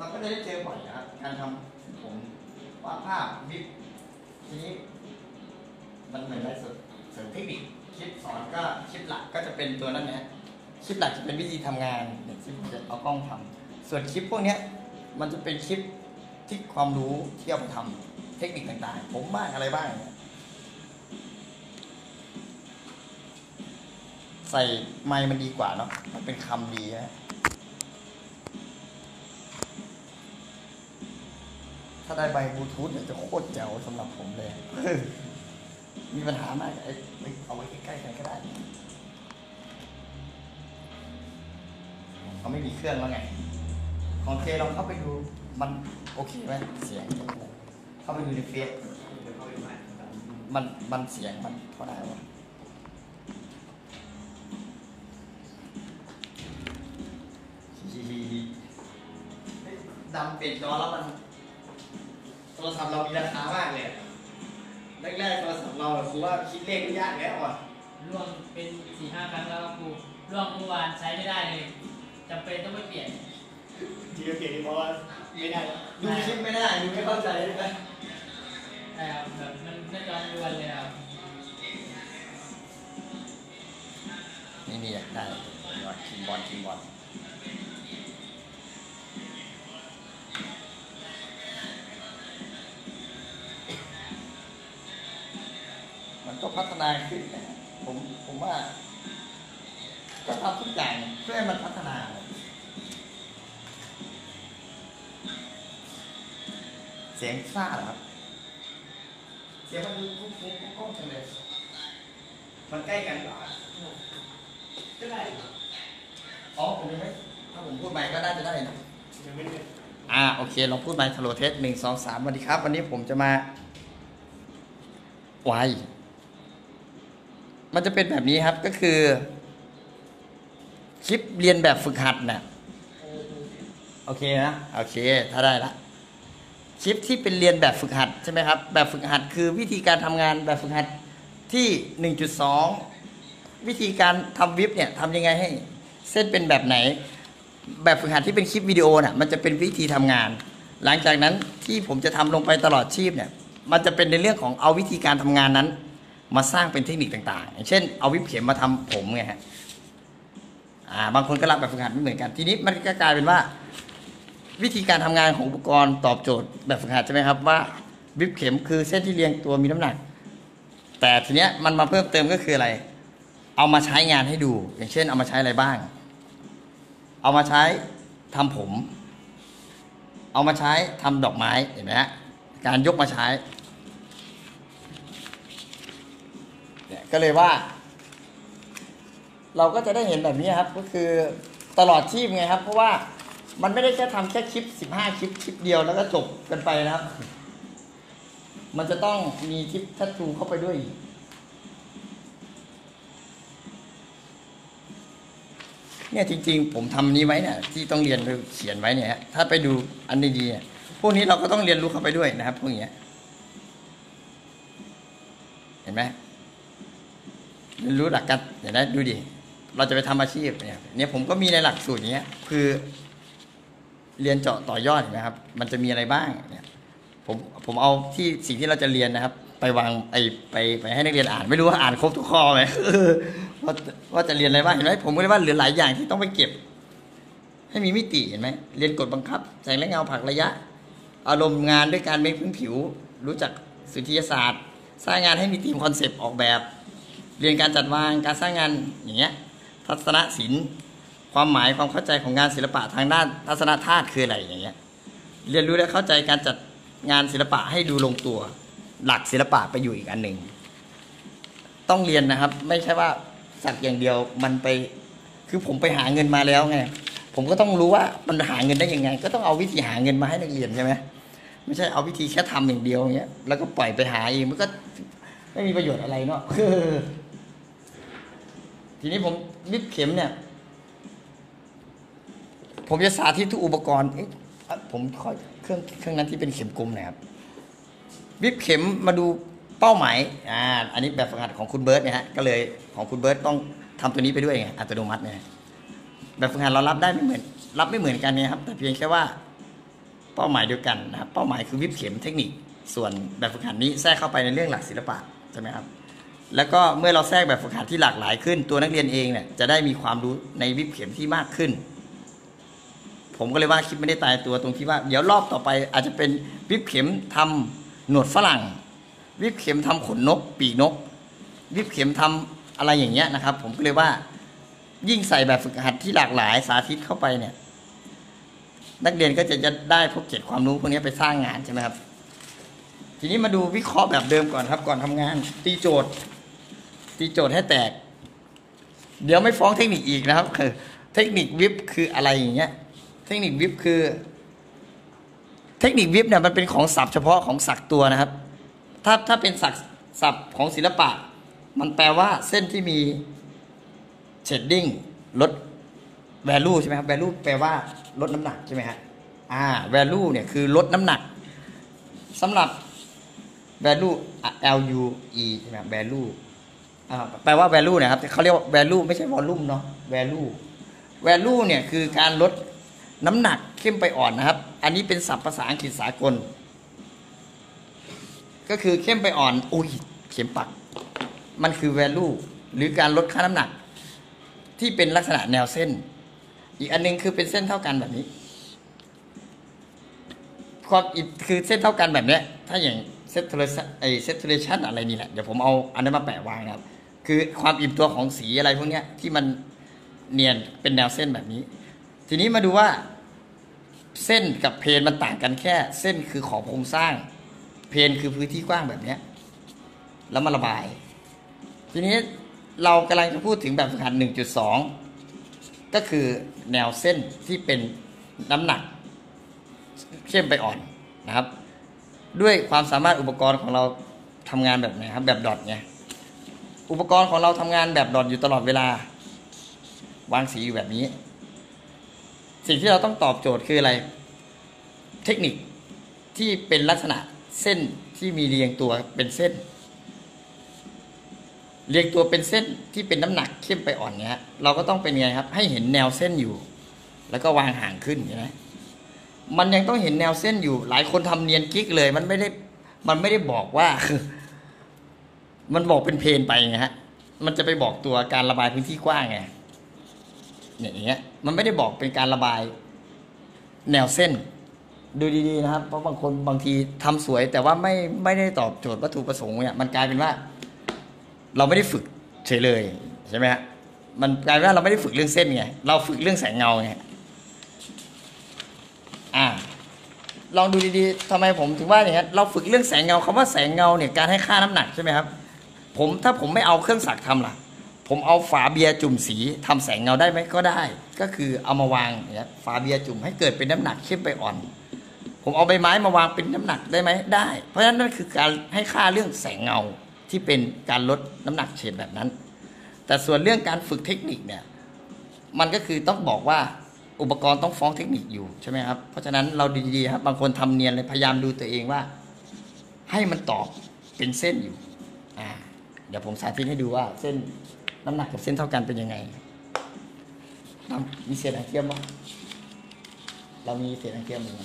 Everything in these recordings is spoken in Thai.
เราก็ได้เจอบ่อยนะครับการทำผมวาดภาพวิดทีนี้มันเหมือนได้เสริมเทคนิคคลิปสอนก็คลิปหลักก็จะเป็นตัวนั้นนะคลิปหลักจะเป็นวิธีทำงานเนี่ยที่ผมจะเอากล้องทำส่วนคลิปพวกนี้มันจะเป็นคลิปที่ความรู้ที่เอาไปทำเทคนิคต่างๆผมบ้างอะไรบ้างใส่ไมค์มันดีกว่าเนาะมันเป็นคำดีนะถ้าได้ใบบลูทูธเนี่ยจะโคตรแจ๋วสำหรับผมเลย มีปัญหามากเอาไว้ใกล้ๆกันก็ได้เขาไม่มีเครื่องแล้วไงของเคเราเข้าไปดูมันโอเคไหมเสียงเข้าไปดูในเฟซมันเสียงมันเท่าไหร่วะดำเปลี่ยนจอแล้วมันโทรศัพท์เรามีราคามากเลยแรกๆโทรศัพท์เราครูว่าคิดเลขยากแล้วอ่ะร่วงเป็น 4-5 ครั้งแล้วครูร่วงเมื่อวานใช้ไม่ได้เลยจำเป็นต้องไปเปลี่ยนที่จะเปลี่ยนเพราะว่าไม่ได้ดูคลิปไม่ได้ดูไม่เข้าใจเลยไหมใช่ครับแบบมันไม่จำเป็นเลยครับนี่อยากได้ทีมบอลก็พัฒนาขึ้นนะผมว่าก็ทำทุกอย่างเพื่อให้มันพัฒนาเสียงซ่าเหรอครับเสียงมันดูคุ้มๆจังเลยมันใกล้กันหรอก็ได้อ๋อผมยังไม่ถ้าผมพูดใหม่ก็น่าจะได้นะยังไม่ได้โอเคลองพูดใหม่ทะโลเทส1 2 3สวัสดีครับวันนี้ผมจะมาไวมันจะเป็นแบบนี้ครับก็คือคลิปเรียนแบบฝึกหัดนะโอเคนะโอเคถ้าได้ละคลิปที่เป็นเรียนแบบฝึกหัดใช่ไหมครับแบบฝึกหัดคือวิธีการทำงานแบบฝึกหัดที่ 1.2 วิธีการทำวิปเนี่ยทำยังไงให้เส้นเป็นแบบไหนแบบฝึกหัดที่เป็นคลิปวิดีโอน่ะมันจะเป็นวิธีทำงานหลังจากนั้นที่ผมจะทำลงไปตลอดชีพเนี่ยมันจะเป็นในเรื่องของเอาวิธีการทำงานนั้นมาสร้างเป็นเทคนิคต่างๆอย่างเช่นเอาวิปเข็มมาทำผมไงฮะบางคนก็รับแบบฝึกหัดไม่เหมือนกันทีนี้มันก็กลายเป็นว่าวิธีการทำงานของอุปกรณ์ตอบโจทย์แบบฝึกหัดใช่ไหมครับว่าวิปเข็มคือเส้นที่เรียงตัวมีน้ำหนักแต่ทีเนี้ยมันมาเพิ่มเติมก็คืออะไรเอามาใช้งานให้ดูอย่างเช่นเอามาใช้อะไรบ้างเอามาใช้ทำผมเอามาใช้ทำดอกไม้เห็นไหมฮะการยกมาใช้เนี่ยก็เลยว่าเราก็จะได้เห็นแบบนี้ครับก็คือตลอดชีพไงครับเพราะว่ามันไม่ได้แค่ทำแค่คลิป15คลิปคลิปเดียวแล้วก็จบกันไปนะครับมันจะต้องมีคลิปทัดทูเข้าไปด้วยเนี่ยจริงๆผมทำนี้ไว้เนี่ยที่ต้องเรียนเขียนไว้เนี่ยถ้าไปดูอันดีๆพวกนี้เราก็ต้องเรียนรู้เข้าไปด้วยนะครับพวกนี้เห็นไหมเรียนรู้หลักการเห็นไหมดูดิเราจะไปทำอาชีพเนี่ยผมก็มีในหลักสูตรนี้คือเรียนเจาะต่อยอดนะครับมันจะมีอะไรบ้างเนี่ยผมเอาที่สิ่งที่เราจะเรียนนะครับไปวางไปให้นักเรียนอ่านไม่รู้ว่าอ่านครบทุกข้อไหม ว่าจะเรียนอะไรบ้างเห็นไหมผมก็เลยว่าเหลือหลายอย่างที่ต้องไปเก็บให้มีมิติเห็นไหมเรียนกฎบังคับแสงและเงาผักระยะอารมณ์งานด้วยการเมคพื้นผิวรู้จักสุนทรียศาสตร์สร้างงานให้มีธีมคอนเซปต์ออกแบบเรียนการจัดวางการสร้างงานอย่างเงี้ยทัศนศิลป์ความหมายความเข้าใจของงานศิลปะทางด้านทัศนธาตุคืออะไรอย่างเงี้ยเรียนรู้และเข้าใจการจัดงานศิลปะให้ดูลงตัวหลักศิลปะไปอยู่อีกอันหนึ่งต้องเรียนนะครับไม่ใช่ว่าสักอย่างเดียวมันไปคือผมไปหาเงินมาแล้วไงผมก็ต้องรู้ว่ามันหาเงินได้ยังไงก็ต้องเอาวิธีหาเงินมาให้นักเรียนใช่ไหมไม่ใช่เอาวิธีแค่ทำอย่างเดียวอย่างเงี้ยแล้วก็ปล่อยไปหาเองมันก็ไม่มีประโยชน์อะไรเนาะ ทีนี้ผมวิปเข็มเนี่ยผมจะสาธิตทุกอุปกรณ์ผมค่อยเครื่องนั้นที่เป็นเข็มกลมนะครับวิปเข็มมาดูเป้าหมายอันนี้แบบฝึกหัดของคุณเบิร์ตเนี่ยฮะก็เลยของคุณเบิร์ตต้องทำตัวนี้ไปด้วยไงอัตโนมัติเนี่ยแบบฝึกหัดเรารับได้ไม่เหมือนกันเนี่ยครับแต่เพียงแค่ว่า เป้าหมายเดียวกันนะครับเป้าหมายคือวิบเข็มเทคนิคส่วนแบบฝึกหัดนี้แทรกเข้าไปในเรื่องหลักศิลปะใช่ไหมครับแล้วก็เมื่อเราแทรกแบบฝึกหัดที่หลากหลายขึ้นตัวนักเรียนเองเนี่ยจะได้มีความรู้ในวิบเข็มที่มากขึ้นผมก็เลยว่าคลิปไม่ได้ตายตัวตรงที่ว่าเดี๋ยวรอบต่อไปอาจจะเป็นวิบเข็มทำหนวดฝรั่งวิบเข็มทำขนนกปีกนกวิบเข็มทำอะไรอย่างเงี้ยนะครับผมก็เลยว่ายิ่งใส่แบบฝึกหัดที่หลากหลายสาธิตเข้าไปเนี่ยนักเรียนก็จะได้พวกเกร็ดความรู้พวกนี้ไปสร้างงานใช่ไหมครับทีนี้มาดูวิเคราะห์แบบเดิมก่อนครับก่อนทำงานตีโจทย์ให้แตกเดี๋ยวไม่ฟ้องเทคนิคอีกนะครับคือเทคนิควิบคืออะไรอย่างเงี้ยเทคนิควิบคือเทคนิควิบเนี่ยมันเป็นของศัพท์เฉพาะของศักตัวนะครับถ้าเป็นศัพท์ของศิลปะมันแปลว่าเส้นที่มีเชดดิ้งลด value ใช่ไหมครับ value แปลว่าลดน้ำหนักใช่ไหมฮะvalue เนี่ยคือลดน้ำหนักสำหรับ value LUE ใช่ไหม value แปลว่า value นะครับเขาเรียกว่า value ไม่ใช่ volume เนาะ value เนี่ยคือการลดน้ำหนักเข้มไปอ่อนนะครับอันนี้เป็นศัพท์ภาษาอังกฤษสากลก็คือเข้มไปอ่อนอุ้ยเข็มปักมันคือ value หรือการลดค่าน้ำหนักที่เป็นลักษณะแนวเส้นอีกอันนึงคือเป็นเส้นเท่ากันแบบนี้ความคือเส้นเท่ากันแบบนี้ถ้าอย่างเซตเทเลชันอะไรนี่แหละเดี๋ยวผมเอาอันนั้นมาแปะวางนะครับคือความอิ่มตัวของสีอะไรพวกนี้ที่มันเนียนเป็นแนวเส้นแบบนี้ทีนี้มาดูว่าเส้นกับเพนมันต่างกันแค่เส้นคือขอบโครงสร้างเพนคือพื้นที่กว้างแบบนี้แล้วมาระบายทีนี้เรากำลังจะพูดถึงแบบฝึกหัด 1.2 ก็คือแนวเส้นที่เป็นน้ำหนักเข้มไปอ่อนนะครับด้วยความสามารถอุปกรณ์ของเราทำงานแบบไหนครับแบบดอทเนี่ยอุปกรณ์ของเราทำงานแบบดอทอยู่ตลอดเวลาวางสีอยู่แบบนี้สิ่งที่เราต้องตอบโจทย์คืออะไรเทคนิคที่เป็นลักษณะเส้นที่มีเรียงตัวเป็นเส้นเรียงตัวเป็นเส้นที่เป็นน้ำหนักเข้มไปอ่อนเนี้ยเราก็ต้องเป็นไงครับให้เห็นแนวเส้นอยู่แล้วก็วางห่างขึ้นใช่ไหมมันยังต้องเห็นแนวเส้นอยู่หลายคนทำเนียนกิ๊กเลยมันไม่ได้บอกว่ามันบอกเป็นเพนไปไงฮะมันจะไปบอกตัวการระบายพื้นที่กว้างไงอย่างเงี้ยมันไม่ได้บอกเป็นการระบายแนวเส้นดูดีๆนะครับเพราะบางคนบางทีทำสวยแต่ว่าไม่ได้ตอบโจทย์วัตถุประสงค์เนี่ยมันกลายเป็นว่าเราไม่ได้ฝึกเฉยเลยใช่ไหมฮะมันกลายเป็นว่าเราไม่ได้ฝึกเรื่องเส้นไงเราฝึกเรื่องแสงเงาไงลองดูดีๆทำไมผมถึงว่าอย่างนั้นเราฝึกเรื่องแสงเงาคำว่าแสงเงาเนี่ยการให้ค่าน้ำหนักใช่ไหมครับถ้าผมไม่เอาเครื่องสักทำล่ะผมเอาฝาเบียร์จุ่มสีทำแสงเงาได้ไหมก็ได้ก็คือเอามาวางเนี่ยฝาเบียร์จุ่มให้เกิดเป็นน้ำหนักเข้มไปอ่อนผมเอาใบไม้มาวางเป็นน้ำหนักได้ไหมได้เพราะฉะนั้นนั่นคือการให้ค่าเรื่องแสงเงาที่เป็นการลดน้ำหนักเฉดแบบนั้นแต่ส่วนเรื่องการฝึกเทคนิคเนี่ยมันก็คือต้องบอกว่าอุปกรณ์ต้องฟ้องเทคนิคอยู่ใช่ไหมครับเพราะฉะนั้นเราดีๆครับบางคนทำเนียนเลยพยายามดูตัวเองว่าให้มันตอบเป็นเส้นอยู่เดี๋ยวผมสาธิตให้ดูว่าเส้นน้ำหนักกับเส้นเท่ากันเป็นยังไงมีเศษอังเกียมบ้างเรามีเศษอังเกียมอยู่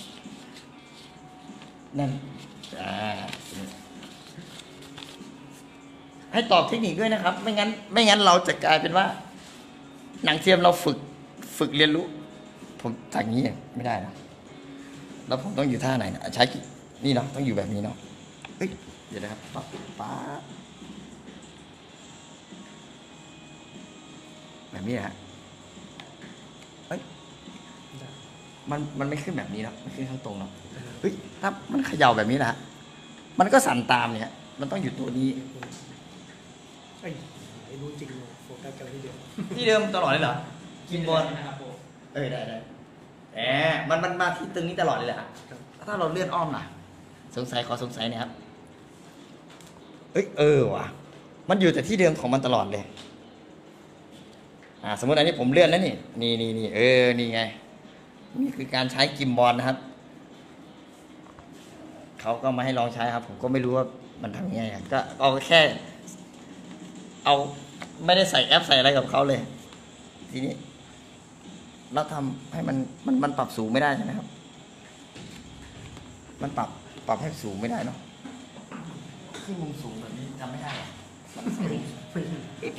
นั่นให้ตอบเทคนิคด้วยนะครับไม่งั้นเราจะกลายเป็นว่าหนังเทียมเราฝึกเรียนรู้ผมทางนี้ไม่ได้นะแล้วผมต้องอยู่ท่าไหนนะใช้นี่เนาะต้องอยู่แบบนี้เนาะเดี๋ยวนะครับป๊าแบบนี้ฮะมันไม่ขึ้นแบบนี้เนาะไม่ขึ้นข้างตรงเนาะถ้ามันเขย่าแบบนี้นะมันก็สั่นตามเนี่ยมันต้องอยู่ตัวนี้รู้จริงโฟกัสกันที่เดิมตลอดเลยเหรอกินบอลนะครับผมได้มันมาที่ตึงนี้ตลอดเลยแหละถ้าเราเลื่อนอ้อมล่ะขอสงสัยนะครับว่ะมันอยู่แต่ที่เดิมของมันตลอดเลยสมมติอันนี้ผมเลื่อนนะนี่นี่ไงนี่คือการใช้กิมบอลนะครับเขาก็มาให้ลองใช้ครับผมก็ไม่รู้ว่ามันทำยังไงก็เอาแค่เอาไม่ได้ใส่แอปใส่อะไรกับเขาเลยทีนี้เราทำให้มันปรับสูงไม่ได้ใช่ไหมครับ มันปรับให้สูงไม่ได้เนาะขึ้นมุมสูงแบบนี้ทำไม่ได้หรอ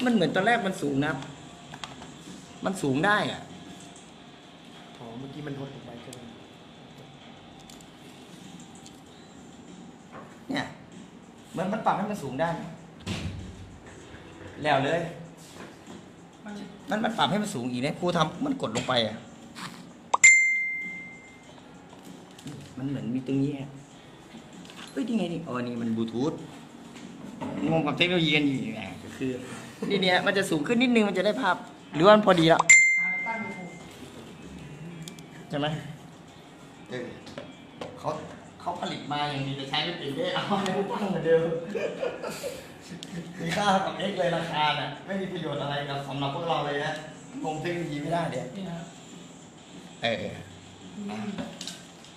มันเหมือนตอนแรกมันสูงนะมันสูงได้อ่ะอ๋อเมื่อกี้มันลดลงไปใช่ไหมเนี่ยเหมือนมันปรับให้มันสูงได้แล้วเลยนั่นมันปรับให้มันสูงอีกเนี่ยครูทำมันกดลงไปอ่ะมันเหมือนมีตรงนี้เฮ้ยนี่ไงนี่อ๋อนี่มันบลูทูธงงกับเทคโนโลยีกันอยู่เนี่ยก็คือนี่เนี่ยมันจะสูงขึ้นนิดนึงมันจะได้ภาพหรือว่ามันพอดีแล้วใช่ไหมเขาผลิตมาอย่างนี้จะใช้ไม่เป็นได้เอาไม่ตั้งเหมือนเดิมมีค่ากับ X เลยราคาเนี่ยไม่มีประโยชน์อะไรกับสำหรับพวกเราเลยนะงงเทคโนโลยีไม่ได้เดี๋ยว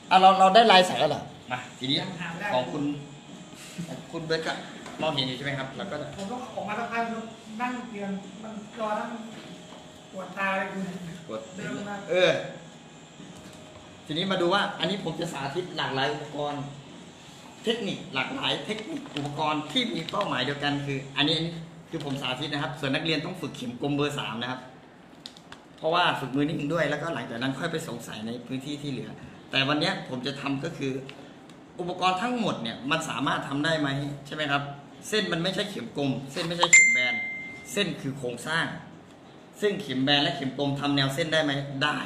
อ่ะเราได้ลายใส่แล้วเหรอมาทีนี้ของคุณเบิร์ตก็มองเห็นอยู่ใช่ไหมครับแล้วก็ผมต้องออกมาสักพักนั่งเตียงมันรอนั่งปวดตาเลยคุณปวดทีนี้มาดูว่าอันนี้ผมจะสาธิตหลากหลายอุปกรณ์เทคนิคหลากหลายเทคนิคอุปกรณ์ที่มีเป้าหมายเดียวกันคืออันนี้คือผมสาธิตนะครับส่วนนักเรียนต้องฝึกเข็มกลมเบอร์ 3นะครับเพราะว่าฝึกมือนิดนึงด้วยแล้วก็หลังจากนั้นค่อยไปสงสัยในพื้นที่ที่เหลือแต่วันนี้ผมจะทำก็คืออุปกรณ์ทั้งหมดเนี่ยมันสามารถทำได้ไหมใช่ไหมครับเส้นมันไม่ใช่เข็มกลมเส้นไม่ใช่เข็มแบนเส้นคือโครงสร้างซึ่งเข็มแบนและเข็มกลมทำแนวเส้นได้ไหมได้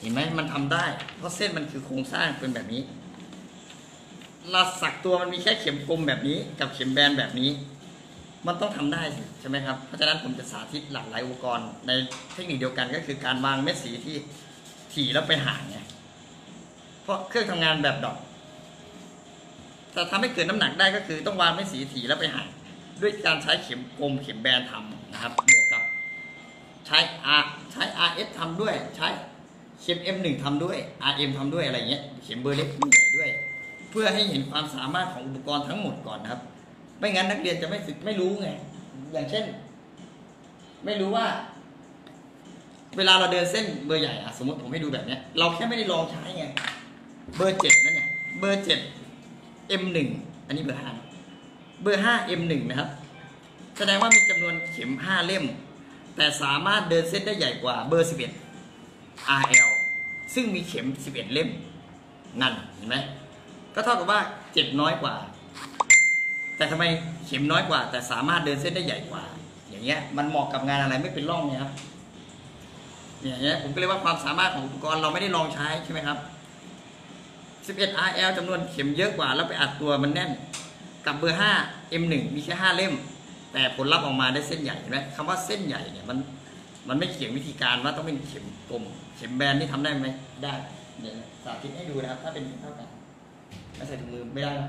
เห็นไหมมันทำได้เพราะเส้นมันคือโครงสร้างเป็นแบบนี้เราสักตัวมันมีแค่เข็มกลมแบบนี้กับเข็มแบนแบบนี้มันต้องทำได้ใช่ไหมครับเพราะฉะนั้นผมจะสาธิตหลากหลายอุปกรณ์ในเทคนิคเดียวกันก็คือการวางเม็ดสีที่ถี่แล้วไปห่างไงเพราะเครื่องทำงานแบบดอกจะทำให้เกิดน้ำหนักได้ก็คือต้องวางเม็ดสีถี่แล้วไปห่างด้วยการใช้เข็มกลมเข็มแบนทำนะครับบวกกับใช้ RS ทำด้วยใช้เข็ม M1 ทำด้วย RM ทำด้วยอะไรเงี้ยเข็มเบอร์เล็กเบอร์ใหญ่ด้วยเพื่อให้เห็นความสามารถของอุปกรณ์ทั้งหมดก่อนครับไม่งั้นนักเรียนจะไม่รู้ไงอย่างเช่นไม่รู้ว่าเวลาเราเดินเส้นเบอร์ใหญ่อะสมมติผมให้ดูแบบเนี้ยเราแค่ไม่ได้ลองใช้ไงเบอร์7นั่นเนี่ยเบอร์7 M1 อันนี้เบอร์5เบอร์5 M1 นะครับแสดงว่ามีจำนวนเข็ม5เล่มแต่สามารถเดินเส้นได้ใหญ่กว่าเบอร์11 RL ซึ่งมีเข็ม11เล่มนั่นเห็นไหมก็เท่ากับว่าเจ็บน้อยกว่าแต่ทำไมเข็มน้อยกว่าแต่สามารถเดินเส้นได้ใหญ่กว่าอย่างเงี้ยมันเหมาะกับงานอะไรไม่เป็นร่องเนี่ยครับอย่างเงี้ยผมก็เรียกว่าความสามารถของอุปกรณ์เราไม่ได้ลองใช้ใช่ไหมครับ11 RL จำนวนเข็มเยอะกว่าแล้วไปอัดตัวมันแน่นกับเบอร์5 M1 มีแค่5เล่มแต่ผลลัพธ์ออกมาได้เส้นใหญ่เห็นไหมคำว่าเส้นใหญ่เนี่ยมันไม่เขียนวิธีการว่าต้องเป็นเข็มกลมเข็มแบนนี่ทำได้ไหมได้เดี๋ยวสาธิตให้ดูนะครับถ้าเป็นเท่ากันใส่ถุงมือไม่ได้นะ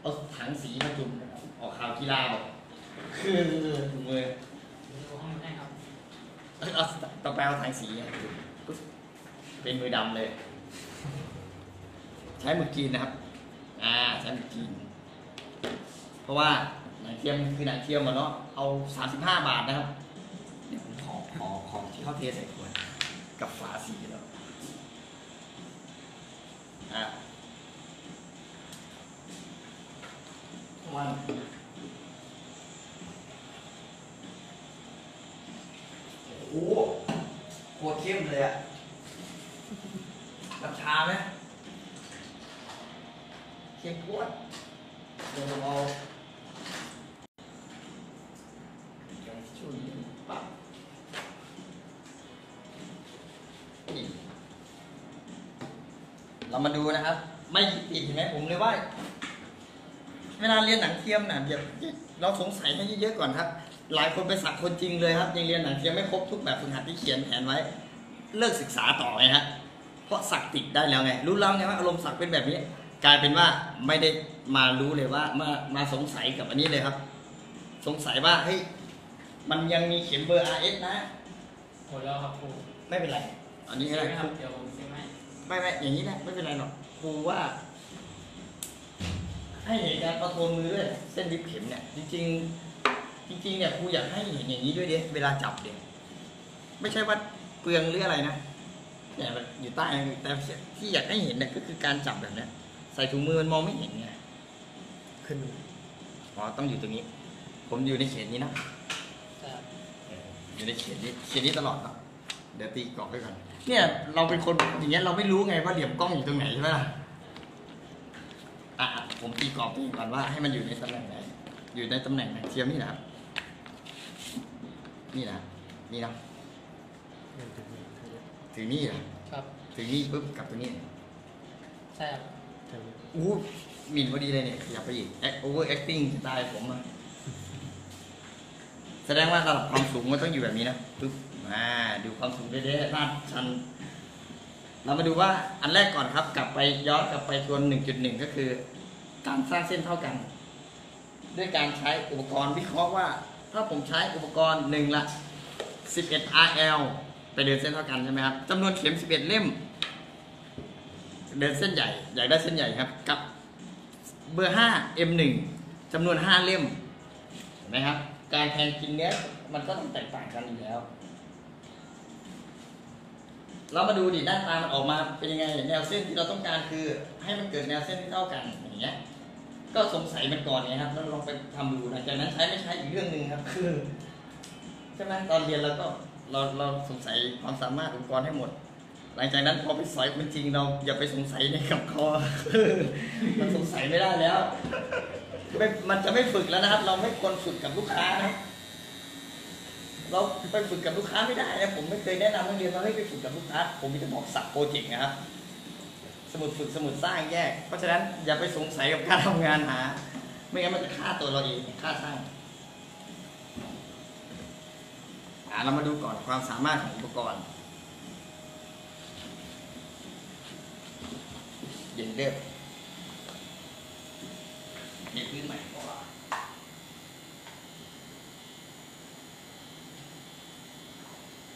เอาถังสีมาจุ่มออกข่าวกีฬาบอกคือถุงมือเอาต่อไปเอาถังสีเป็นมือดำเลยใช้หมึกจีนนะครับใช้หมึกจีนเพราะว่าหนังเทียมคือหนังเทียมมาเนาะเอา35 บาทนะครับเดี๋ยวผมของที่เขาเทใส่ขวดกับฝาสีแล้ววันโอ้โหโคตรเข้มเลยอะน้ำชาไหมเข้มข้นเดี๋ยวเราช่วยปั๊บเรามาดูนะครับไม่ติดเห็นไหมผมเลยว่าเวลาเรียนหนังเทียมนะเราสงสัยให้เยอะๆก่อนครับหลายคนไปสักคนจริงเลยครับยังเรียนหนังเทียมไม่ครบทุกแบบฝึกหัดที่เขียนแผนไว้เลิกศึกษาต่อไงฮะเพราะสักติดได้แล้วไงรู้แล้วไงว่าอารมณ์สักเป็นแบบนี้กลายเป็นว่าไม่ได้มารู้เลยว่ามาสงสัยกับอันนี้เลยครับสงสัยว่าเฮ้ยมันยังมีเข็มเบอร์ RS นะหมดแล้วครับครูไม่เป็นไรอันนี้อะไรครับไม่อย่างนี้นะไม่เป็นไรหรอกครูว่าให้เห็นการประโคนมือด้วยเส้นริบเข็มเนี่ยจริงๆเนี่ยครูอยากให้เห็นอย่างนี้ด้วยเดี๋ยวเวลาจับเดี๋ยวไม่ใช่ว่าเปลืองหรืออะไรนะ เนี่ยมันอยู่ใต้แต่ที่อยากให้เห็นเนี่ยก็คือการจับแบบนี้ใส่ถุงมือมันมองไม่เห็นไงขึ้นอ๋อต้องอยู่ตรงนี้ผมอยู่ในเขตนี้นะอยู่ในเขตนี้ตลอดเนาะเดี๋ยวตีกรอบให้ก่อนเนี่ยเราเป็นคนอย่างเงี้ยเราไม่รู้ไงว่าเหลี่ยมกล้องอยู่ตรงไหนใช่ไหมล่ะอ่ะผมตีกรอบตีก่อนว่าให้มันอยู่ในตำแหน่งไหนอยู่ในตำแหน่งไหนเทียมนี่นะครับนี่นะนี่นะถึงนี่นะครับถึงนี่ปุ๊บกลับตรงนี้ใช่ครับอู้หมิ่นพอดีเลยเนี่ยอย่าไปอีก over acting สไตล์ผมอะแสดงว่าระดับความสูงมันต้องอยู่แบบนี้นะปึ๊บมาดูความสูงเด้ๆลาดชันเรามาดูว่าอันแรกก่อนครับกลับไปย้อนกลับไปทวน 1.1 ก็คือการสร้างเส้นเท่ากันด้วยการใช้อุปกรณ์วิเคราะห์ว่าถ้าผมใช้อุปกรณ์1ละ11 RL ไปเดินเส้นเท่ากันใช่ไหมครับจำนวนเข็ม11เล่มเดินเส้นใหญ่อยากได้เส้นใหญ่ครับกับเบอร์5 M1 จำนวน5เล่มเห็นไหมครับการแทงกินเนื้อมันก็ต้องแตกต่างกันอยู่แล้วเรามาดูดิด้านตามันออกมาเป็นยังไงแนวเส้นที่เราต้องการคือให้มันเกิดแนวเส้นที่เท่ากันอย่างเงี้ยก็สงสัยมันก่อนไงครับแล้วลองไปทำดูหลังจากนั้นใช้ไม่ใช้อีกเรื่องหนึ่งครับคือใช่ไหมตอนเรียนเราก็เราสงสัยความสามารถอุปกรณ์ให้หมดหลังจากนั้นพอไปสอยมันจริงเราอย่าไปสงสัยในกับคอมันสงสัยไม่ได้แล้วมันจะไม่ฝึกแล้วนะครับเราไม่ควรฝึกกับลูกค้านะเราไปฝึกกับลูกค้าไม่ได้นะผมไม่เคยแนะนำนักเรียนว่าให้ไปฝึกกับลูกค้าผมมีแต่บอกสับโปรเจกต์นะครับสมุดฝึกสมุดสร้างแยกเพราะฉะนั้นอย่าไปสงสัยกับการทำงานหาไม่งั้นมันจะฆ่าตัวเราเองฆ่าสร้างเรามาดูก่อนความสามารถของอุปกรณ์เย็นเด็บเด็บพื้นใหม่ก็ว่าต้องใช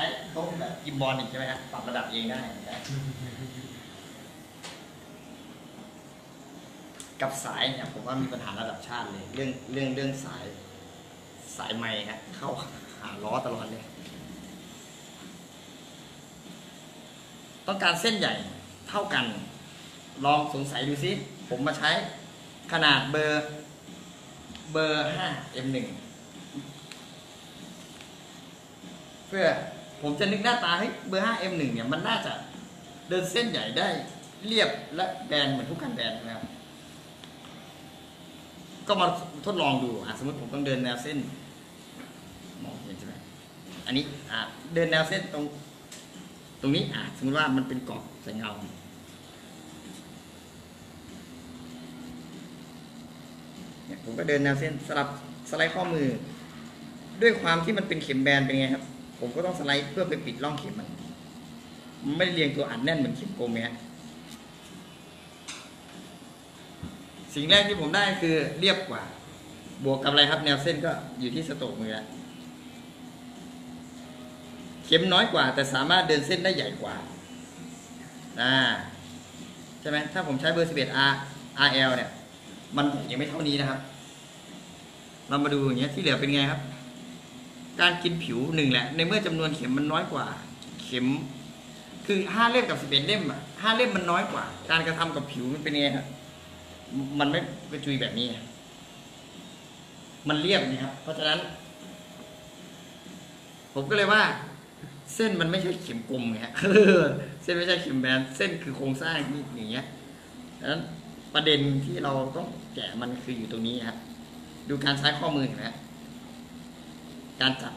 ้โต๊ะแบบกิมบอลอีกใช่ไหมครับปรับระดับเองได้กับสายเนี่ยผมว่ามีปัญหาระดับชาติเลยเรื่องสายไม้ครับเข้าหาล้อตลอดเลยต้องการเส้นใหญ่เท่ากันลองสงสัยดูซิผมมาใช้ขนาดเบอร์ 5 M1 เพื่อผมจะนึกหน้าตาให้เบอร์ 5 M1 เนี่ยมันน่าจะเดินเส้นใหญ่ได้เรียบและแบนเหมือนทุกการแบนนะครับก็มาทดลองดูสมมติผมต้องเดินแนวเส้นมองเห็นใช่ไหมอันนี้เดินแนวเส้นตรงนี้สมมติว่ามันเป็นกรอบใส่เงาเนี่ยผมก็เดินแนวเส้นสลับสไลด์ข้อมือด้วยความที่มันเป็นเข็มแบนเป็นไงครับผมก็ต้องสไลด์เพื่อไปปิดร่องเข็มมันไม่ได้เรียงตัวอัดแน่นเหมือนเข็มโกลมเนี่ยสิ่งแรกที่ผมได้คือเรียบกว่าบวกกับอะไรครับแนวเส้นก็อยู่ที่สโตกมือแล้วเข็มน้อยกว่าแต่สามารถเดินเส้นได้ใหญ่กว่าใช่ไหมถ้าผมใช้เบอร์11 RL เนี่ยมันยังไม่เท่านี้นะครับเรามาดูอย่างเงี้ยที่เหลือเป็นไงครับการกินผิวหนึ่งแหละในเมื่อจำนวนเข็มมันน้อยกว่าเข็มคือ5เล่มกับ11เล่มอ่ะ5เล่มมันน้อยกว่าการกระทำกับผิวมันเป็นไงครับมันไม่กระจุยแบบนี้มันเรียบนะครับเพราะฉะนั้นผมก็เลยว่าเส้นมันไม่ใช่เข็มกลมไงฮะเส้นไม่ใช่เข็มแบนเส้นคือโครงสร้างนี่อย่างเงี้ยดังนั้นประเด็นที่เราต้องแกะมันคืออยู่ตรงนี้ฮะดูการใช้ข้อมือนะการจับ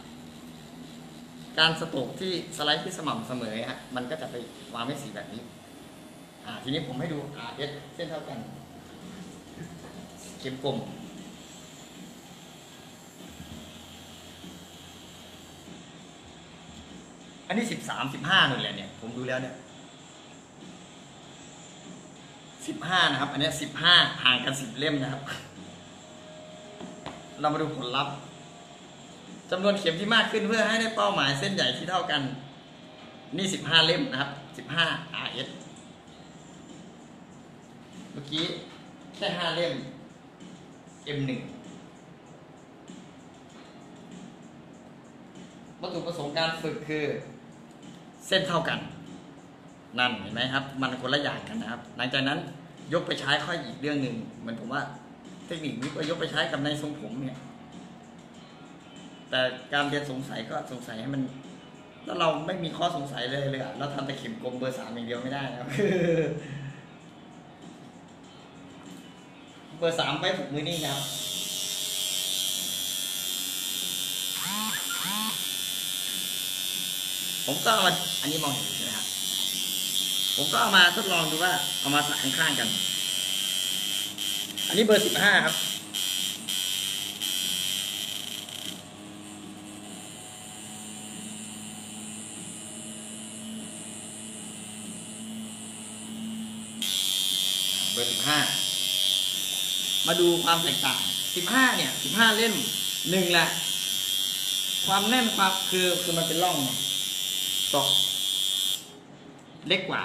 การสโตรกที่สไลด์ที่สม่ำเสมอฮะมันก็จะไปวางให้สีแบบนี้ทีนี้ผมให้ดูRSเส้นเท่ากันเข็มกลมอันนี้13 15หนึ่งแหละเนี่ยผมดูแล้วเนี่ย15นะครับอันนี้15ห่างกัน10เล่มนะครับเรามาดูผลลัพธ์จำนวนเข็มที่มากขึ้นเพื่อให้ได้เป้าหมายเส้นใหญ่ที่เท่ากันนี่15เล่มนะครับ15 RS เมื่อกี้แค่5เล่ม M1 วัตถุประสงค์การฝึกคือเส้นเท่ากันนั่นเห็นไหมครับมันคนละอย่างกันนะครับหลังจากนั้นยกไปใช้ค่อยอีกเรื่องหนึ่งเหมือนผมว่าเทคนิคนี้ก็ยกไปใช้กับในทรงผมเนี่ยแต่การเรียนสงสัยก็สงสัยให้มันแล้วเราไม่มีข้อสงสัยเลยอ่ะเราทำแต่เข็มกลมเบอร์3อย่างเดียวไม่ได้นะครับเบอร์3ไปฝึกมือนี่นะครับผมก็เอามาอันนี้มองเห็นใช่ไหมครับผมก็เอามาทดลองดูว่าเอามาสักข้างๆกันอันนี้เบอร์15ครับเบอร์15มาดูความแตกต่าง15เนี่ย15เล่ม1แหละความแน่นความคือมันเป็นร่องตกเล็กกว่า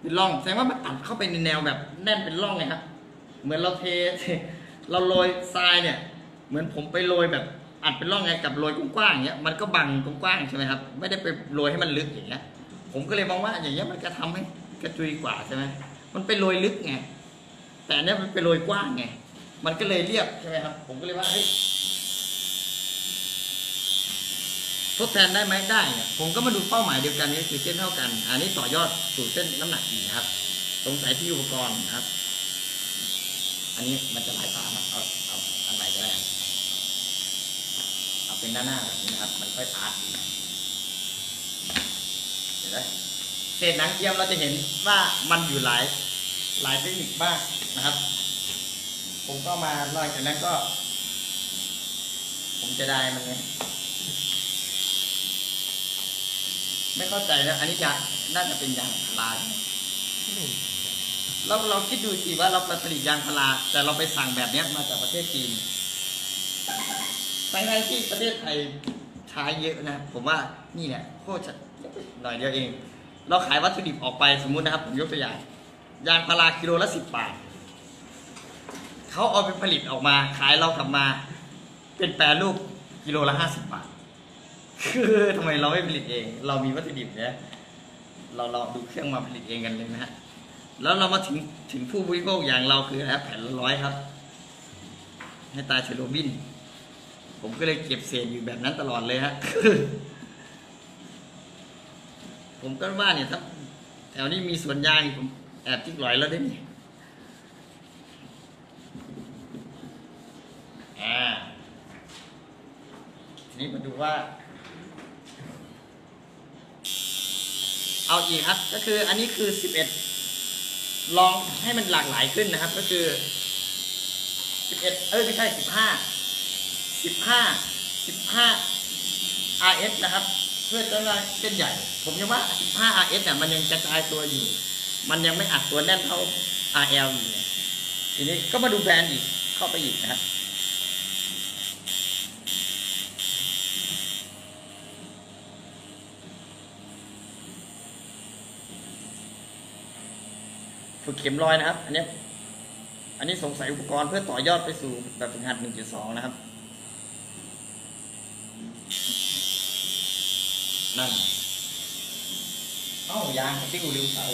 เป็นร่องแสดงว่ามันตัดเข้าไปในแนวแบบแน่นเป็นร่องไงครับเหมือนเราเราโรยทรายเนี่ยเหมือนผมไปโรยแบบอัดเป็นร่องไงกับโรยกว้างๆอย่างเงี้ยมันก็บังกว้างๆใช่ไหมครับไม่ได้ไปโรยให้มันลึกอย่างเงี้ยผมก็เลยมองว่าอย่างเงี้ยมันจะทำให้กระจุยกว่าใช่ไหมมันไปโรยลึกไงแต่เนี้ยมันไปโรยกว้างไงมันก็เลยเรียบใช่ไหมครับผมก็เลยว่าเฮ้ยทดแทนได้ไหมได้ผมก็มาดูเป้าหมายเดียวกันนี่คือเส้นเท่ากันอันนี้ต่อยอดสู่เส้นน้ำหนักอีกครับสงสัยที่อุปกรณ์นะครับอันนี้มันจะหลายตาครับเอาอันใหม่ก็ได้เอาเป็นด้านหน้าแบบนี้นะครับมันค่อยพาดดีเห็นไหมเศษหนังเทียมเราจะเห็นว่ามันอยู่หลายเทคนิคบ้างนะครับผมก็มาลอยจากนั้นก็ผมจะได้มันไงไม่เข้าใจนะอันนี้ยางน่าจะเป็นยางพาราเราคิดดูสิว่าเราผลิตยางพาราแต่เราไปสั่งแบบนี้มาจากประเทศจีนในที่ประเทศไทยใช้เยอะนะผมว่านี่เนี่ยโคตรหน่อยเดียวเองเราขายวัตถุดิบออกไปสมมุตินะครับผมยกตัวอย่างยางพารากิโลละ10 บาทเขาเอาไปผลิตออกมาขายเรากลับมาเป็นแปรรูปกิโลละ50 บาทคือทำไมเราไม่ผลิตเองเรามีวัตถุดิบเนี่ยเราดูเครื่องมาผลิตเองกันเลยนะฮะแล้วเรามาถึงผู้บริโภคอย่างเราคืออะไรแผ่นละ100ครับให้ตายเชโรบินผมก็เลยเก็บเศษอยู่แบบนั้นตลอดเลยฮะ ผมก็ว่าเนี่ยถ้าแถวนี้มีสวนยางผมแอบจิ๊กหลอยแล้วได้นี่ทีนี้มาดูว่าเอาอีกครับก็คืออันนี้คือ11ลองให้มันหลากหลายขึ้นนะครับก็คือ11ไม่ใช่15 RS นะครับเพื่อจะได้เส้นใหญ่ผมยังว่า15 RS เนี่ยมันยังกระจายตัวอยู่มันยังไม่อัดตัวแน่นเท่า RL อยู่ทีนี้ก็มาดูแบรนด์อีกเข้าไปอีกนะครับฝึกเข็มลอยนะครับอันนี้สงสัยอุปกรณ์เพื่อต่อยอดไปสู่แบบฝึกหัด 1.2 นะครับนั่นยางที่กูลืมใส่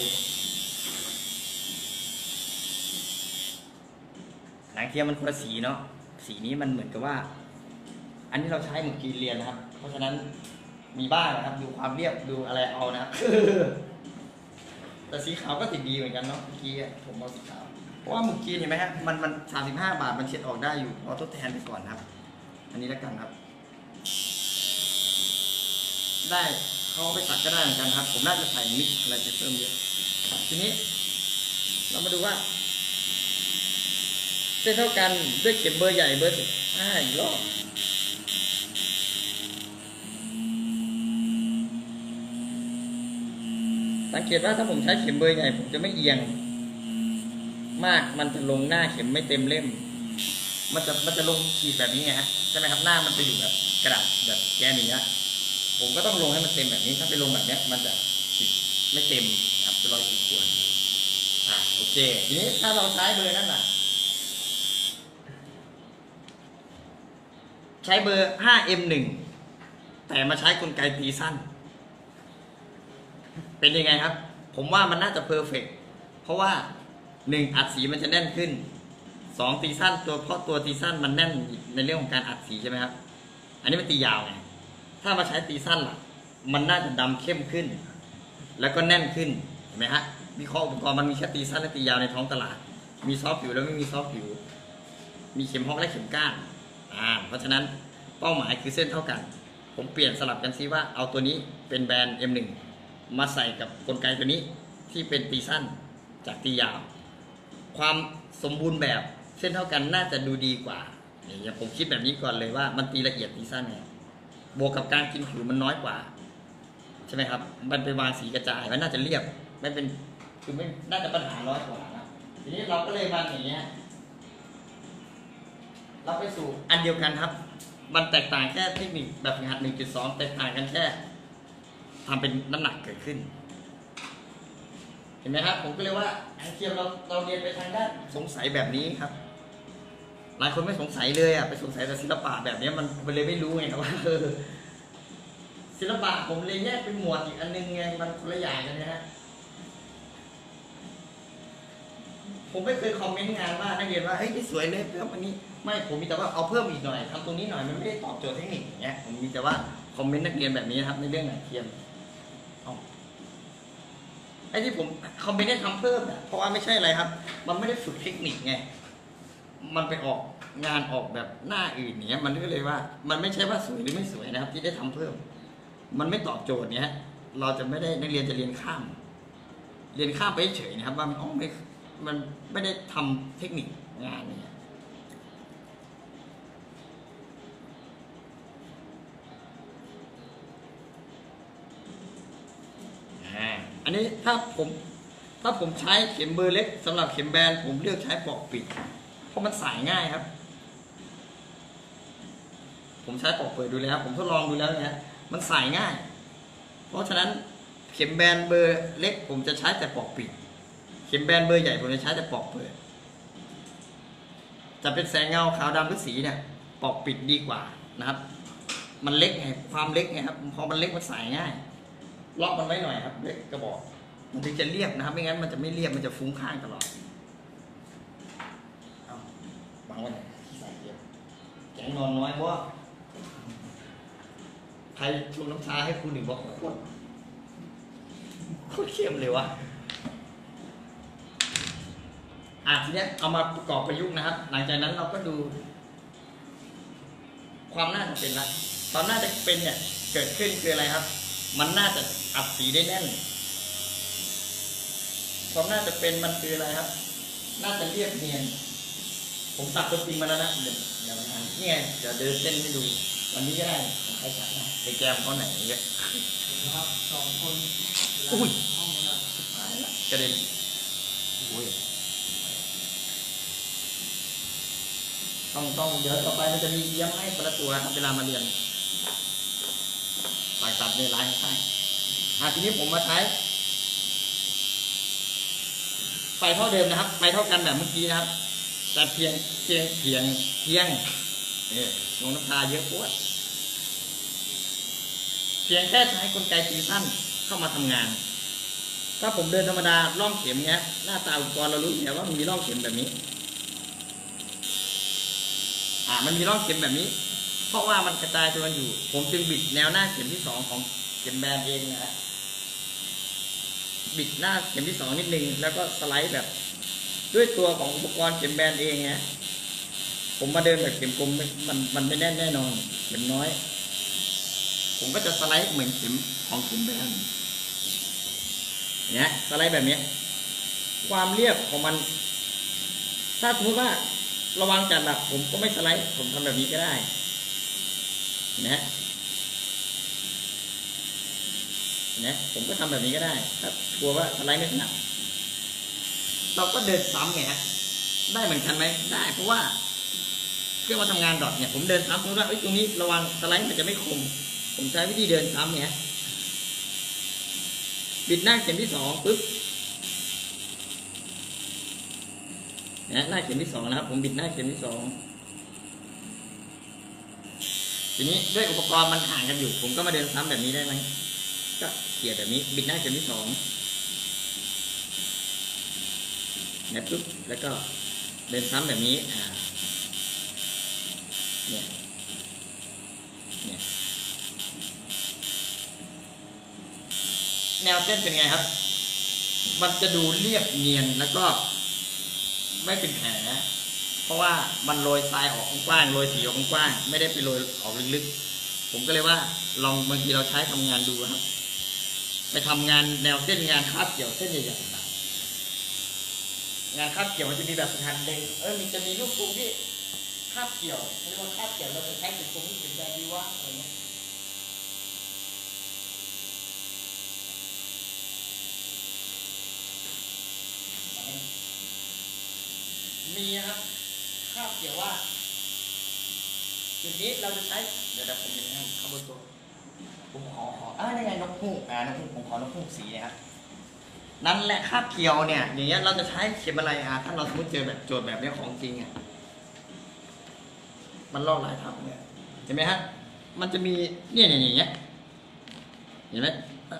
หนังเทียมมันคนละสีเนาะสีนี้มันเหมือนกับว่าอันนี้เราใช้หมึกจีนเรียนนะครับเพราะฉะนั้นมีบ้างนะครับดูความเรียบดูอะไรเอานะครับ แต่สีขาวก็ติดดีเหมือนกันเนาะเมื่อกี้ผมเอาสีขาวเพราะว่าหมึกจีนเห็นไหมฮะมัน35 บาทมันเช็ดออกได้อยู่เราทดแทนไปก่อนครับอันนี้แล้วกันครับได้เขาไปตัดก็ได้เหมือนกันครับผมน่าจะใส่มิกอะไรไปเพิ่มเยอะทีนี้เรามาดูว่าเส้นเท่ากันด้วยเข็มเบอร์ใหญ่เบอร์15อีกรอบสังเกตว่าถ้าผมใช้เข็มเบอร์ใหญ่ผมจะไม่เอียงมากมันจะลงหน้าเข็มไม่เต็มเล่มมันจะลงขีดแบบนี้ฮะใช่ไหมครับหน้ามันไปอยู่แบบกระดาษแบบแกนนี้ฮะผมก็ต้องลงให้มันเต็มแบบนี้ถ้าไปลงแบบนี้มันจะไม่เต็มครับจะลอยขีดควรโอเคทีนี้ถ้าเราใช้เบอร์นั่นนะใช้เบอร์ 5M1 แต่มาใช้กลไกตีสั้นเป็นยังไงครับผมว่ามันน่าจะเพอร์เฟกต์เพราะว่า1อัดสีมันจะแน่นขึ้น2ตีสั้นตัวเพราะตัวตีสั้นมันแน่นในเรื่องของการอัดสีใช่ไหมครับอันนี้มันตียาวไงถ้ามาใช้ตีสั้นล่ะมันน่าจะดำเข้มขึ้นแล้วก็แน่นขึ้นเห็นไหมฮะวิเคราะห์อุปกรณ์มันมีแค่ตีสั้นและตียาวในท้องตลาดมีซอฟต์ผิวแล้วไม่มีซอฟต์ผิวมีเข็มฮอกและเข็มก้านเพราะฉะนั้นเป้าหมายคือเส้นเท่ากันผมเปลี่ยนสลับกันซิว่าเอาตัวนี้เป็นแบรนด์ M1 มาใส่กับกลไกตัวนี้ที่เป็นตีสั้นจากตียาวความสมบูรณ์แบบเส้นเท่ากันน่าจะดูดีกว่าเนี่ยผมคิดแบบนี้ก่อนเลยว่ามันตีละเอียดตีสั้นเนี่ยบวกกับการกินผิวมันน้อยกว่าใช่ไหมครับมันไปวางสีกระจายมันน่าจะเรียบไม่เป็นคือไม่น่าจะปัญหาร้อยกว่านะทีนี้เราก็เลยมาอย่างเงี้ยเราไปสู่อันเดียวกันครับมันแตกต่างแค่เทคนิคแบบหัด 1.2 แตกต่างกันแค่ทำเป็นน้ำหนักเกิดขึ้นเห็นไหมครับผมก็เลยว่าไอเทียมเราเรียนไปทางด้านสงสัยแบบนี้ครับหลายคนไม่สงสัยเลยอ่ะไปสงสัยแต่ศิลปะแบบนี้มันเลยไม่รู้ไงว่าศิลปะผมเลยแยกเป็นหมวดอีกอันนึงไงมันคนละอย่างกันนะฮะผมไม่เคยคอมเมนต์งานว่านักเรียนว่าเฮ้ยนี่สวยเลยเพิ่มอันนี้ไม่ผมมีแต่ว่าเอาเพิ่มอีกหน่อยทำตรงนี้หน่อยมันไม่ได้ตอบโจทย์เทคนิคอย่างเงี้ยผมมีแต่ว่าคอมเมนต์นักเรียนแบบนี้นะครับในเรื่องเทียมไอ้ที่ผมคอมเมนต์ได้ทำเพิ่มอ่ะเพราะว่าไม่ใช่อะไรครับมันไม่ได้ฝึกเทคนิคไงมันไปออกงานออกแบบหน้าอื่นเนี้ยมันก็เลยว่ามันไม่ใช่ว่าสวยหรือไม่สวยนะครับที่ได้ทำเพิ่มมันไม่ตอบโจทย์เนี้ยเราจะไม่ได้นักเรียนจะเรียนข้ามไปเฉยนะครับว่ามันไม่ได้ทำเทคนิคงานเนี้ยอันนี้ถ้าผมใช้เข็มเบอร์เล็กสำหรับเข็มแบนผมเลือกใช้ปอกปิดเพราะมันสายง่ายครับผมใช้ปอกเปิดดูแล้วผมทดลองดูแล้วเนี่ยมันสายง่ายเพราะฉะนั้นเข็มแบนเบอร์เล็กผมจะใช้แต่ปอกปิดเข็มแบนเบอร์ใหญ่ผมจะใช้แต่ปอกเปิดจะเป็นแสงเงาขาวดำหรือสีเนี่ยปอกปิดดีกว่านะครับมันเล็กไงความเล็กไงครับพอมันเล็กมันสายง่ายล็อกมันไว้หน่อยครับเล็กกระบอกมันถึงจะเรียบนะครับไม่งั้นมันจะไม่เรียบมันจะฟุ้งข้างตลอดบางวันใส่เรียบแกงนอนน้อยเพราะใครชงน้ำชาให้ครูหนึ่งบอกโคตรเข้มเลยวะทีเนี้ยเอามาประกอบประยุกต์นะครับหลังจากนั้นเราก็ดูความน่าจะเป็นละความน่าจะเป็นเนี่ยเกิดขึ้นคืออะไรครับมันน่าจะอัดสีได้แน่นความน่าจะเป็นมันคืออะไรครับน่าจะเรียบเนียนผมตัดตัวจริงมาแล้วนะเดี๋ยวมาทำนี่ไงเดี๋ยวเดินเส้นให้ดูวันนี้ก็ได้ใครจัดนะไอแกมเขาไหนเยอะครับสองคนอุ้ยกระเด็นอุ้ยต้องเดี๋ยวต่อไปมันจะมีเยี่ยมให้ประตูครับเวลามาเรียนหลังตัดในร้านใช่ทีนี้ผมมาใช้ไฟเท่าเดิมนะครับไฟเท่ากันแบบเมื่อกี้นะครับแต่เพียงลงน้ำตาเยอะปวดเพียงแค่ใช้กลไกตีสั้นเข้ามาทำงานถ้าผมเดินธรรมดาล่องเข็มเนี้ยหน้าตาอุปกรณ์เรารู้อยู่แล้วว่ามันมีล่องเข็มแบบนี้มันมีล่องเข็มแบบนี้เพราะว่ามันกระจายตัวอยู่ผมจึงบิดแนวหน้าเข็มที่2ของเข็มแบนเองนะฮะบิดหน้าเข็มที่2นิดนึงแล้วก็สไลด์แบบด้วยตัวของอุปกรณ์เข็มแบนเองนะผมมาเดินแบบเข็มกลมมันไม่แน่นแน่นอนเข็มน้อยผมก็จะสไลด์เหมือนเข็มของเข็มแบนเนี่ยสไลด์แบบนี้ความเรียบของมันถ้าสมมติว่าระวังจัดหลักผมก็ไม่สไลด์ผมทำแบบนี้ก็ได้นะผมก็ทำแบบนี้ก็ได้ครับกลัวว่าสไลด์ไม่ถนัดเราก็เดินซ้ำไงฮะได้เหมือนกันไหมได้เพราะว่าเครื่องมาทำงานดอทเนี่ยผมเดินซ้ำเพราะว่าตรงนี้ระวังสไลด์มันจะไม่คมผมใช้วิธีเดินซ้ำเนี่ยบิดหน้าเข็มที่2ปึ๊บนะหน้าเข็มที่2นะครับผมบิดหน้าเข็มที่2 ทีนี้ด้วยอุปกรณ์มันห่างกันอยู่ผมก็มาเดินซ้ำแบบนี้ได้ไหมก็เกี่ยวแบบนี้บิดหน้าเข็มที่สองนะปุ๊บแล้วก็เดินซ้ำแบบนี้เนี่ยแนวเส้นเป็นไงครับมันจะดูเรียบเนียนแล้วก็ไม่เป็นแผลเพราะว่ามันโรยทรายออกกว้างโรยสีออกกว้างไม่ได้ไปโรยออกลึกๆผมก็เลยว่าลองบางทีเราใช้ทำงานดูครับไปทำงานแนวเส้นงานคาบเกี่ยวเส้นใหญ่ๆงานคาบเกี่ยวมันจะมีแบบสถานเด้งมันจะมีลูกกรงที่คาบเกี่ยวเรียกว่าคาบเกี่ยวเราจะใช้เป็นกรงที่เป็นแบบนี้ว่าอะไรเงี้ยมีนะครับคาบเกี่ยวว่าจุดนี้เราจะใช้เดี๋ยวผมจะให้ข้าวตัวผมขอได้ไงนกฮูกนกฮูกผมขอนกฮูกสีนะครับนั่นแหละคาบเกี่ยวเนี่ยอย่างเงี้ยเราจะใช้เข็มอะไรถ้าเราสมมติเจอแบบโจทย์แบบนี้ของจริงเนี่ยมันลอกลายทับเนี่ยเห็นไหมฮะมันจะมีเนี่ยอย่างเงี้ยเห็นไหม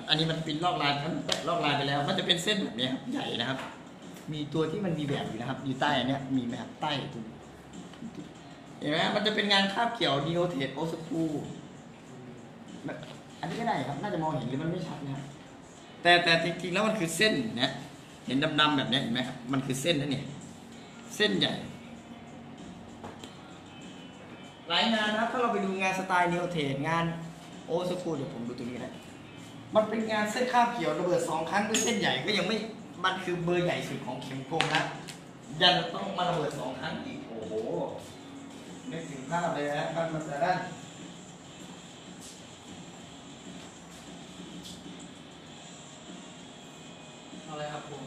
อันนี้มันเป็นลอกลายทั้งลอกลายไปแล้วมันจะเป็นเส้นแบบนี้ครับใหญ่นะครับมีตัวที่มันมีแบบอยู่นะครับอยู่ใต้อันเนี้ยมีไหมครับใต้ตัวเห็นไหมมันจะเป็นงานคาบเกี่ยวดีโอเทสโอสคูอันนี้ก็ได้ครับน่าจะมองเห็นหรือมันไม่ชัดนะแต่จริงๆแล้วมันคือเส้นนะเห็นดำๆแบบนี้เห็นไหมครับมันคือเส้นนั่นเนี่ยเส้นใหญ่หลายงานนะครับถ้าเราไปดูงานสไตล์ดีโอเทสงานโอสคูเดี๋ยวผมดูตรงนี้นะมันเป็นงานเส้นคาบเกี่ยวระเบิดสองครั้งด้วยเส้นใหญ่ก็ยังไม่มันคือเบอร์ใหญ่สุดของเข็มกลมนะยันต้องมาระเบิดสองครั้งอีกโอ้โหนึกถึงภาพเลยนะมันมาแต่ด้านอะไรครับผม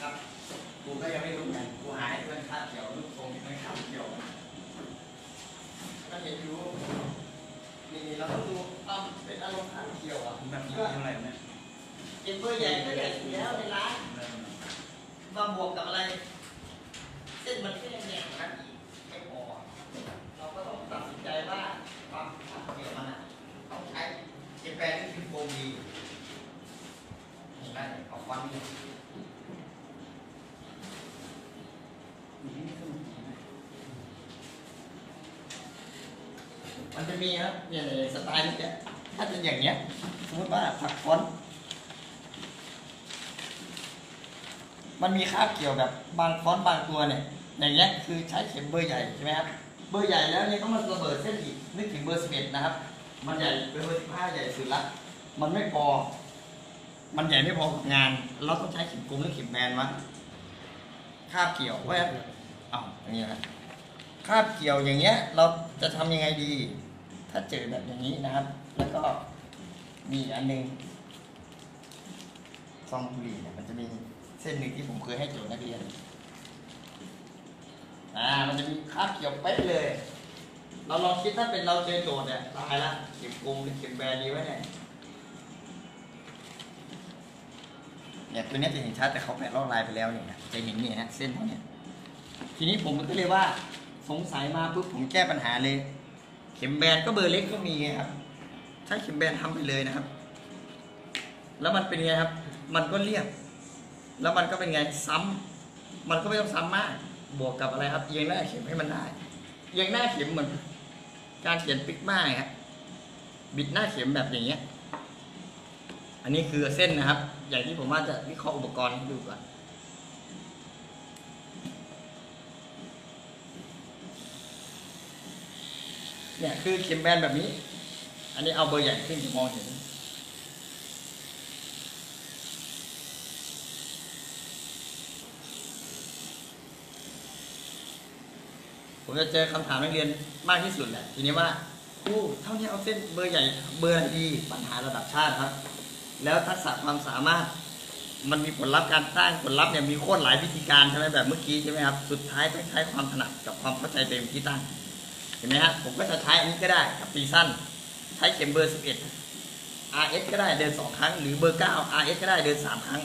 ครับผมก็ยังไม่รู้กันกูหายเพื่อนคาดเกี่ยวลูกทรงไม่คาดเกี่ยวก็เห็นอยู่นี่เราต้องดูเป็นอารมณ์คาดเกี่ยวอ่ะแบบนี้เท่าไหร่เนี่ยเอ็มเบอร์ใหญ่ก็ใหญ่สุดแล้วในร้านมาบวกกับอะไรเส้นมันก็ยังแหย่กันอีกไม่พอเราก็ต้องตัดสินใจว่าความขัดเกี่ยวมันต้องใช้เจแปนที่เป็นโกลีเห็นไหมเอาความนี้มันจะมีครับเนี่ยสไตล์นี้เนี่ยถ้าเป็นอย่างเนี้ยสมมติว่าถักฟอนมันมีคาบเกี่ยวแบบบางฟอนต์บางตัวเนี่ยอย่างเงี้ยคือใช้เข็มเบอร์ใหญ่ใช่ไหมครับเบอร์ใหญ่แล้วเนี่ยต้องมาระเบิดเส้นอีกนึกถึงเบอร์11นะครับมันใหญ่เป็นเบอร์15ใหญ่สุดละมันไม่พอมันใหญ่ไม่พอกับงานเราต้องใช้เข็มกลมหรือเข็มแบนวะคาบเกี่ยวว่าอย่างเงี้ยคาบเกี่ยวอย่างเงี้ยเราจะทำยังไงดีถ้าเจอแบบอย่างนี้นะครับแล้วก็มีอันนึงซองบุหรี่เนี่ยมันจะมีเส้นหนึ่งที่ผมเคยให้โจทย์นักเรียนมันจะมีคาบเกี่ยวเป๊ะเลยเราลองคิดถ้าเป็นเราเจอโจทย์เนี่ยตายละเข็มกลมหรือเข็มแบนดีไว้เนี่ยตัวนี้จะเห็นชัดแต่เขาแปะลอกลายไปแล้วเนี่ยจะเห็นเนี่ยนะเส้นเท่านี้ทีนี้ผมก็เลยว่าสงสัยมาปุ๊บผมแก้ปัญหาเลยเข็มแบนก็เบอร์เล็กก็มีครับใช้เข็มแบนทำไปเลยนะครับแล้วมันเป็นไงครับมันก็เรียบแล้วมันก็เป็นไงซ้ำมันก็ไม่ต้องซ้ำมากบวกกับอะไรครับเอียงหน้าเข็มให้มันได้เอียงหน้าเข็มเหมือนการเขียนปิกมาครับบิดหน้าเข็มแบบอย่างเงี้ยอันนี้คือเส้นนะครับอย่างที่ผมว่าจะวิเคราะห์อุปกรณ์ให้ดูก่อนเนี่ยคือเข็มแบนแบบนี้อันนี้เอาเบอร์ใหญ่ขึ้นจะมองเห็นผมจะเจอคำถามนักเรียนมากที่สุดแหละทีนี้ว่าครูเท่านี้เอาเส้นเบอร์ใหญ่เบอร์ดีปัญหาระดับชาติครับแล้วทักษะความสามารถมันมีผลลัพธ์การสร้างผลลัพธ์เนี่ยมีโคตรหลายวิธีการใช่ไหมแบบเมื่อกี้ใช่ไหมครับสุดท้ายต้องใช้ความถนัดกับความเข้าใจเต็มที่ตั้งเห็นไหมครับผมก็จะใช้อันนี้ก็ได้กับปีสั้นใช้เข็มเบอร์11 RS ก็ได้เดิน2ครั้งหรือเบอร์9 RS ก็ได้เดิน3ครั้ง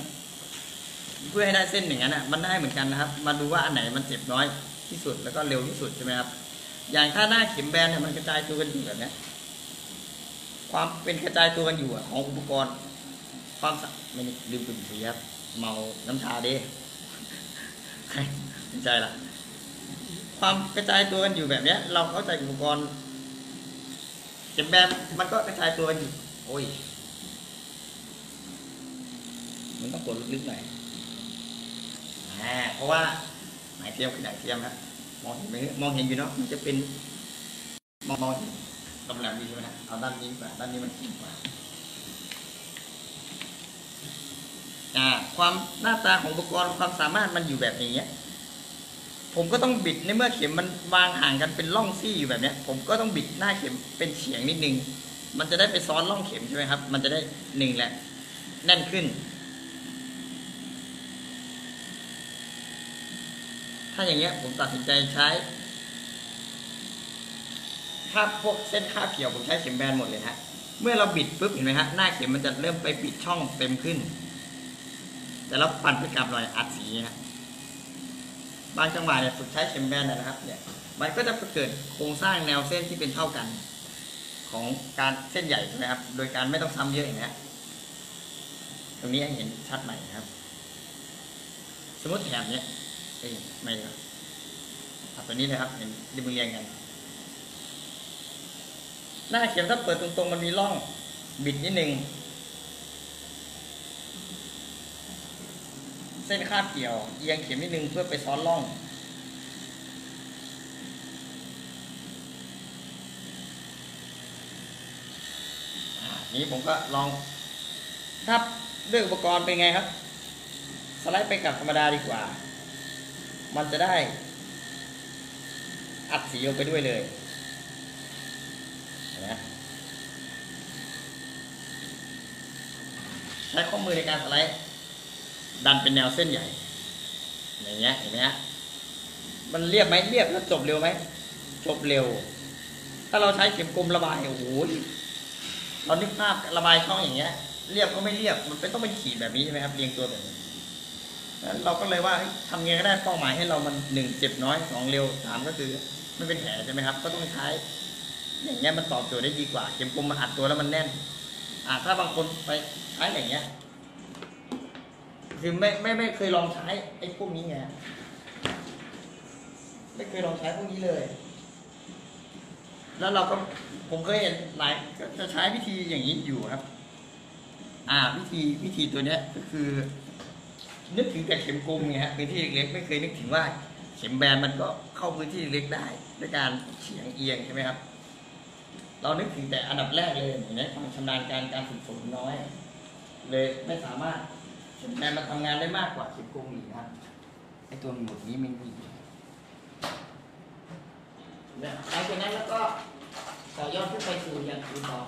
เพื่อให้ได้เส้นอย่างนั้นอ่ะมันได้เหมือนกันนะครับมาดูว่าอันไหนมันเจ็บน้อยที่สุดแล้วก็เร็วที่สุดใช่ไหมครับ อย่างถ้าหน้าเข็มแบนเนี่ยมันกระจายตัวกันอยู่แบบนี้ความเป็นกระจายตัวกันอยู่ของอุปกรณ์ความสับไม่ลืมตุ่มเสียเมาน้ำชาดิไม่ใช่ละความกระจายตัวกันอยู่แบบนี้เราเข้าใจอุปกรณ์เข็มแบนมันก็กระจายตัวกันอยู่โอ้ยมันต้องกดลึกๆหน่อยเพราะว่าหมายเทียมคือหมายเทียมครับมองเห็นไหมมองเห็นอยู่เนาะมันจะเป็นมองเห็นกำลังดีใช่ไหมนะเอาด้านนี้กว่าด้านนี้มันเขียนกว่าความหน้าตาของอุปกรณ์ความสามารถมันอยู่แบบนี้ผมก็ต้องบิดในเมื่อเข็มมันวางห่างกันเป็นร่องซี่อยู่แบบนี้ผมก็ต้องบิดหน้าเข็มเป็นเฉียงนิดนึงมันจะได้ไปซ้อนร่องเข็มใช่ไหมครับมันจะได้หนึ่งแหละแน่นขึ้นถ้าอย่างเงี้ยผมตัดสินใจใช้ถ้าพวกเส้นคาบเกี่ยวผมใช้เข็มแบนหมดเลยฮะเมื่อเราบิดปุ๊บเห็นไหมฮะหน้าเข็มมันจะเริ่มไปปิดช่องเต็มขึ้นแต่เราปั่นไปกลับหน่อยอัดสีฮะบางจังหวะเนี่ยฝึกใช้เข็มแบนนะครับเนี่ยมันก็จะเกิดโครงสร้างแนวเส้นที่เป็นเท่ากันของการเส้นใหญ่นะครับโดยการไม่ต้องซ้ำเยอะอย่างเงี้ยตรงนี้เห็นชัดไหมครับสมมติแถบเนี้ยไม่ครับตัวนี้นะครับเห็นดิบเรียงกันหน้าเข็มถ้าเปิดตรงๆมันมีร่องบิดนิดนึงเส้นคาบเกี่ยวเอียงเข็มนิดนึงเพื่อไปซ้อนร่องนี้ผมก็ลองถ้าด้วยอุปกรณ์เป็นไงครับสไลด์ไปกับธรรมดาดีกว่ามันจะได้อัดสีลงไปด้วยเลยนะใช้ข้อมือในการสไลด์ดันเป็นแนวเส้นใหญ่อย่างเงี้ยเห็นไหมฮะมันเรียบไหมเรียบแล้วจบเร็วไหมจบเร็วถ้าเราใช้เข็มกลมระบายโอ้โหเรานึกภาพระบายช่องอย่างเงี้ยเรียบก็ไม่เรียบมันเป็นต้องเป็นขีดแบบนี้ใช่ไหมครับเรียงตัวแบบนี้เราก็เลยว่าทำไงก็ได้เป้าหมายให้เรามันหนึ่งเจ็บน้อยสองเร็วสามก็คือไม่เป็นแผลใช่ไหมครับก็ต้องใช้อย่างเงี้ยมันตอบโจทย์ได้ดีกว่าเข็มกลมมาอัดตัวแล้วมันแน่นถ้าบางคนไปใช้อย่างเงี้ยคือไม่เคยลองใช้ไอ้พวกนี้ไงไม่เคยลองใช้พวกนี้เลยแล้วเราก็ผมเคยเห็นหลายก็จะใช้วิธีอย่างนี้อยู่ครับวิธีตัวเนี้ยก็คือนึกถึงแต่เข็มกลมไงฮะพื้นที่เล็กๆไม่เคยนึกถึงว่าเข็มแบนมันก็เข้าพื้นที่เล็กได้ด้วยการเฉียงเอียงใช่ไหมครับเรานึกถึงแต่อันดับแรกเลยอย่างนี้ความชำนาญการฝึกฝนน้อยเลยไม่สามารถเข็มแบนมาทำงานได้มากกว่าเข็มกลมอีกครับไอตัวหมุดนี้มันมีหลังจากนั้นแล้วก็ต่อยอดขึ้นไปสู่อย่างอื่นต่อ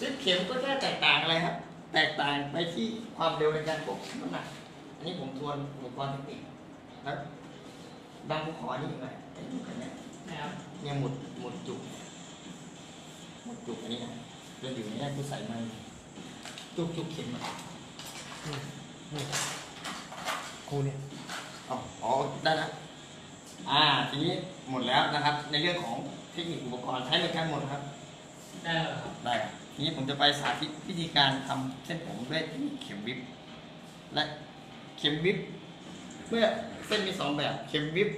ซึ่งเข็มก็แค่แตกต่างอะไรครับแตกต่างไปที่ความเร็วในการควบคุมน้ำหนักอันนี้ผมทวนอุปกรณ์เทคนิคแล้วดังขอนี่หน่อยไอ้หมุดอันนี้นะครับเนี่ยหมุดจุกอันนี้นะเราอยู่ในนี้กูใส่มันจุกเข็มมากูเนี่ยอ๋อได้นะทีนี้หมดแล้วนะครับในเรื่องของเทคนิคอุปกรณ์ใช้เหมือนกันหมดครับได้แล้วครับได้ทีนี้ผมจะไปสาธิตวิธีการทำเส้นผมด้วยเข็มวิบและเข็มวิบเมื่อเส้นมีสองแบบเข็มวิบ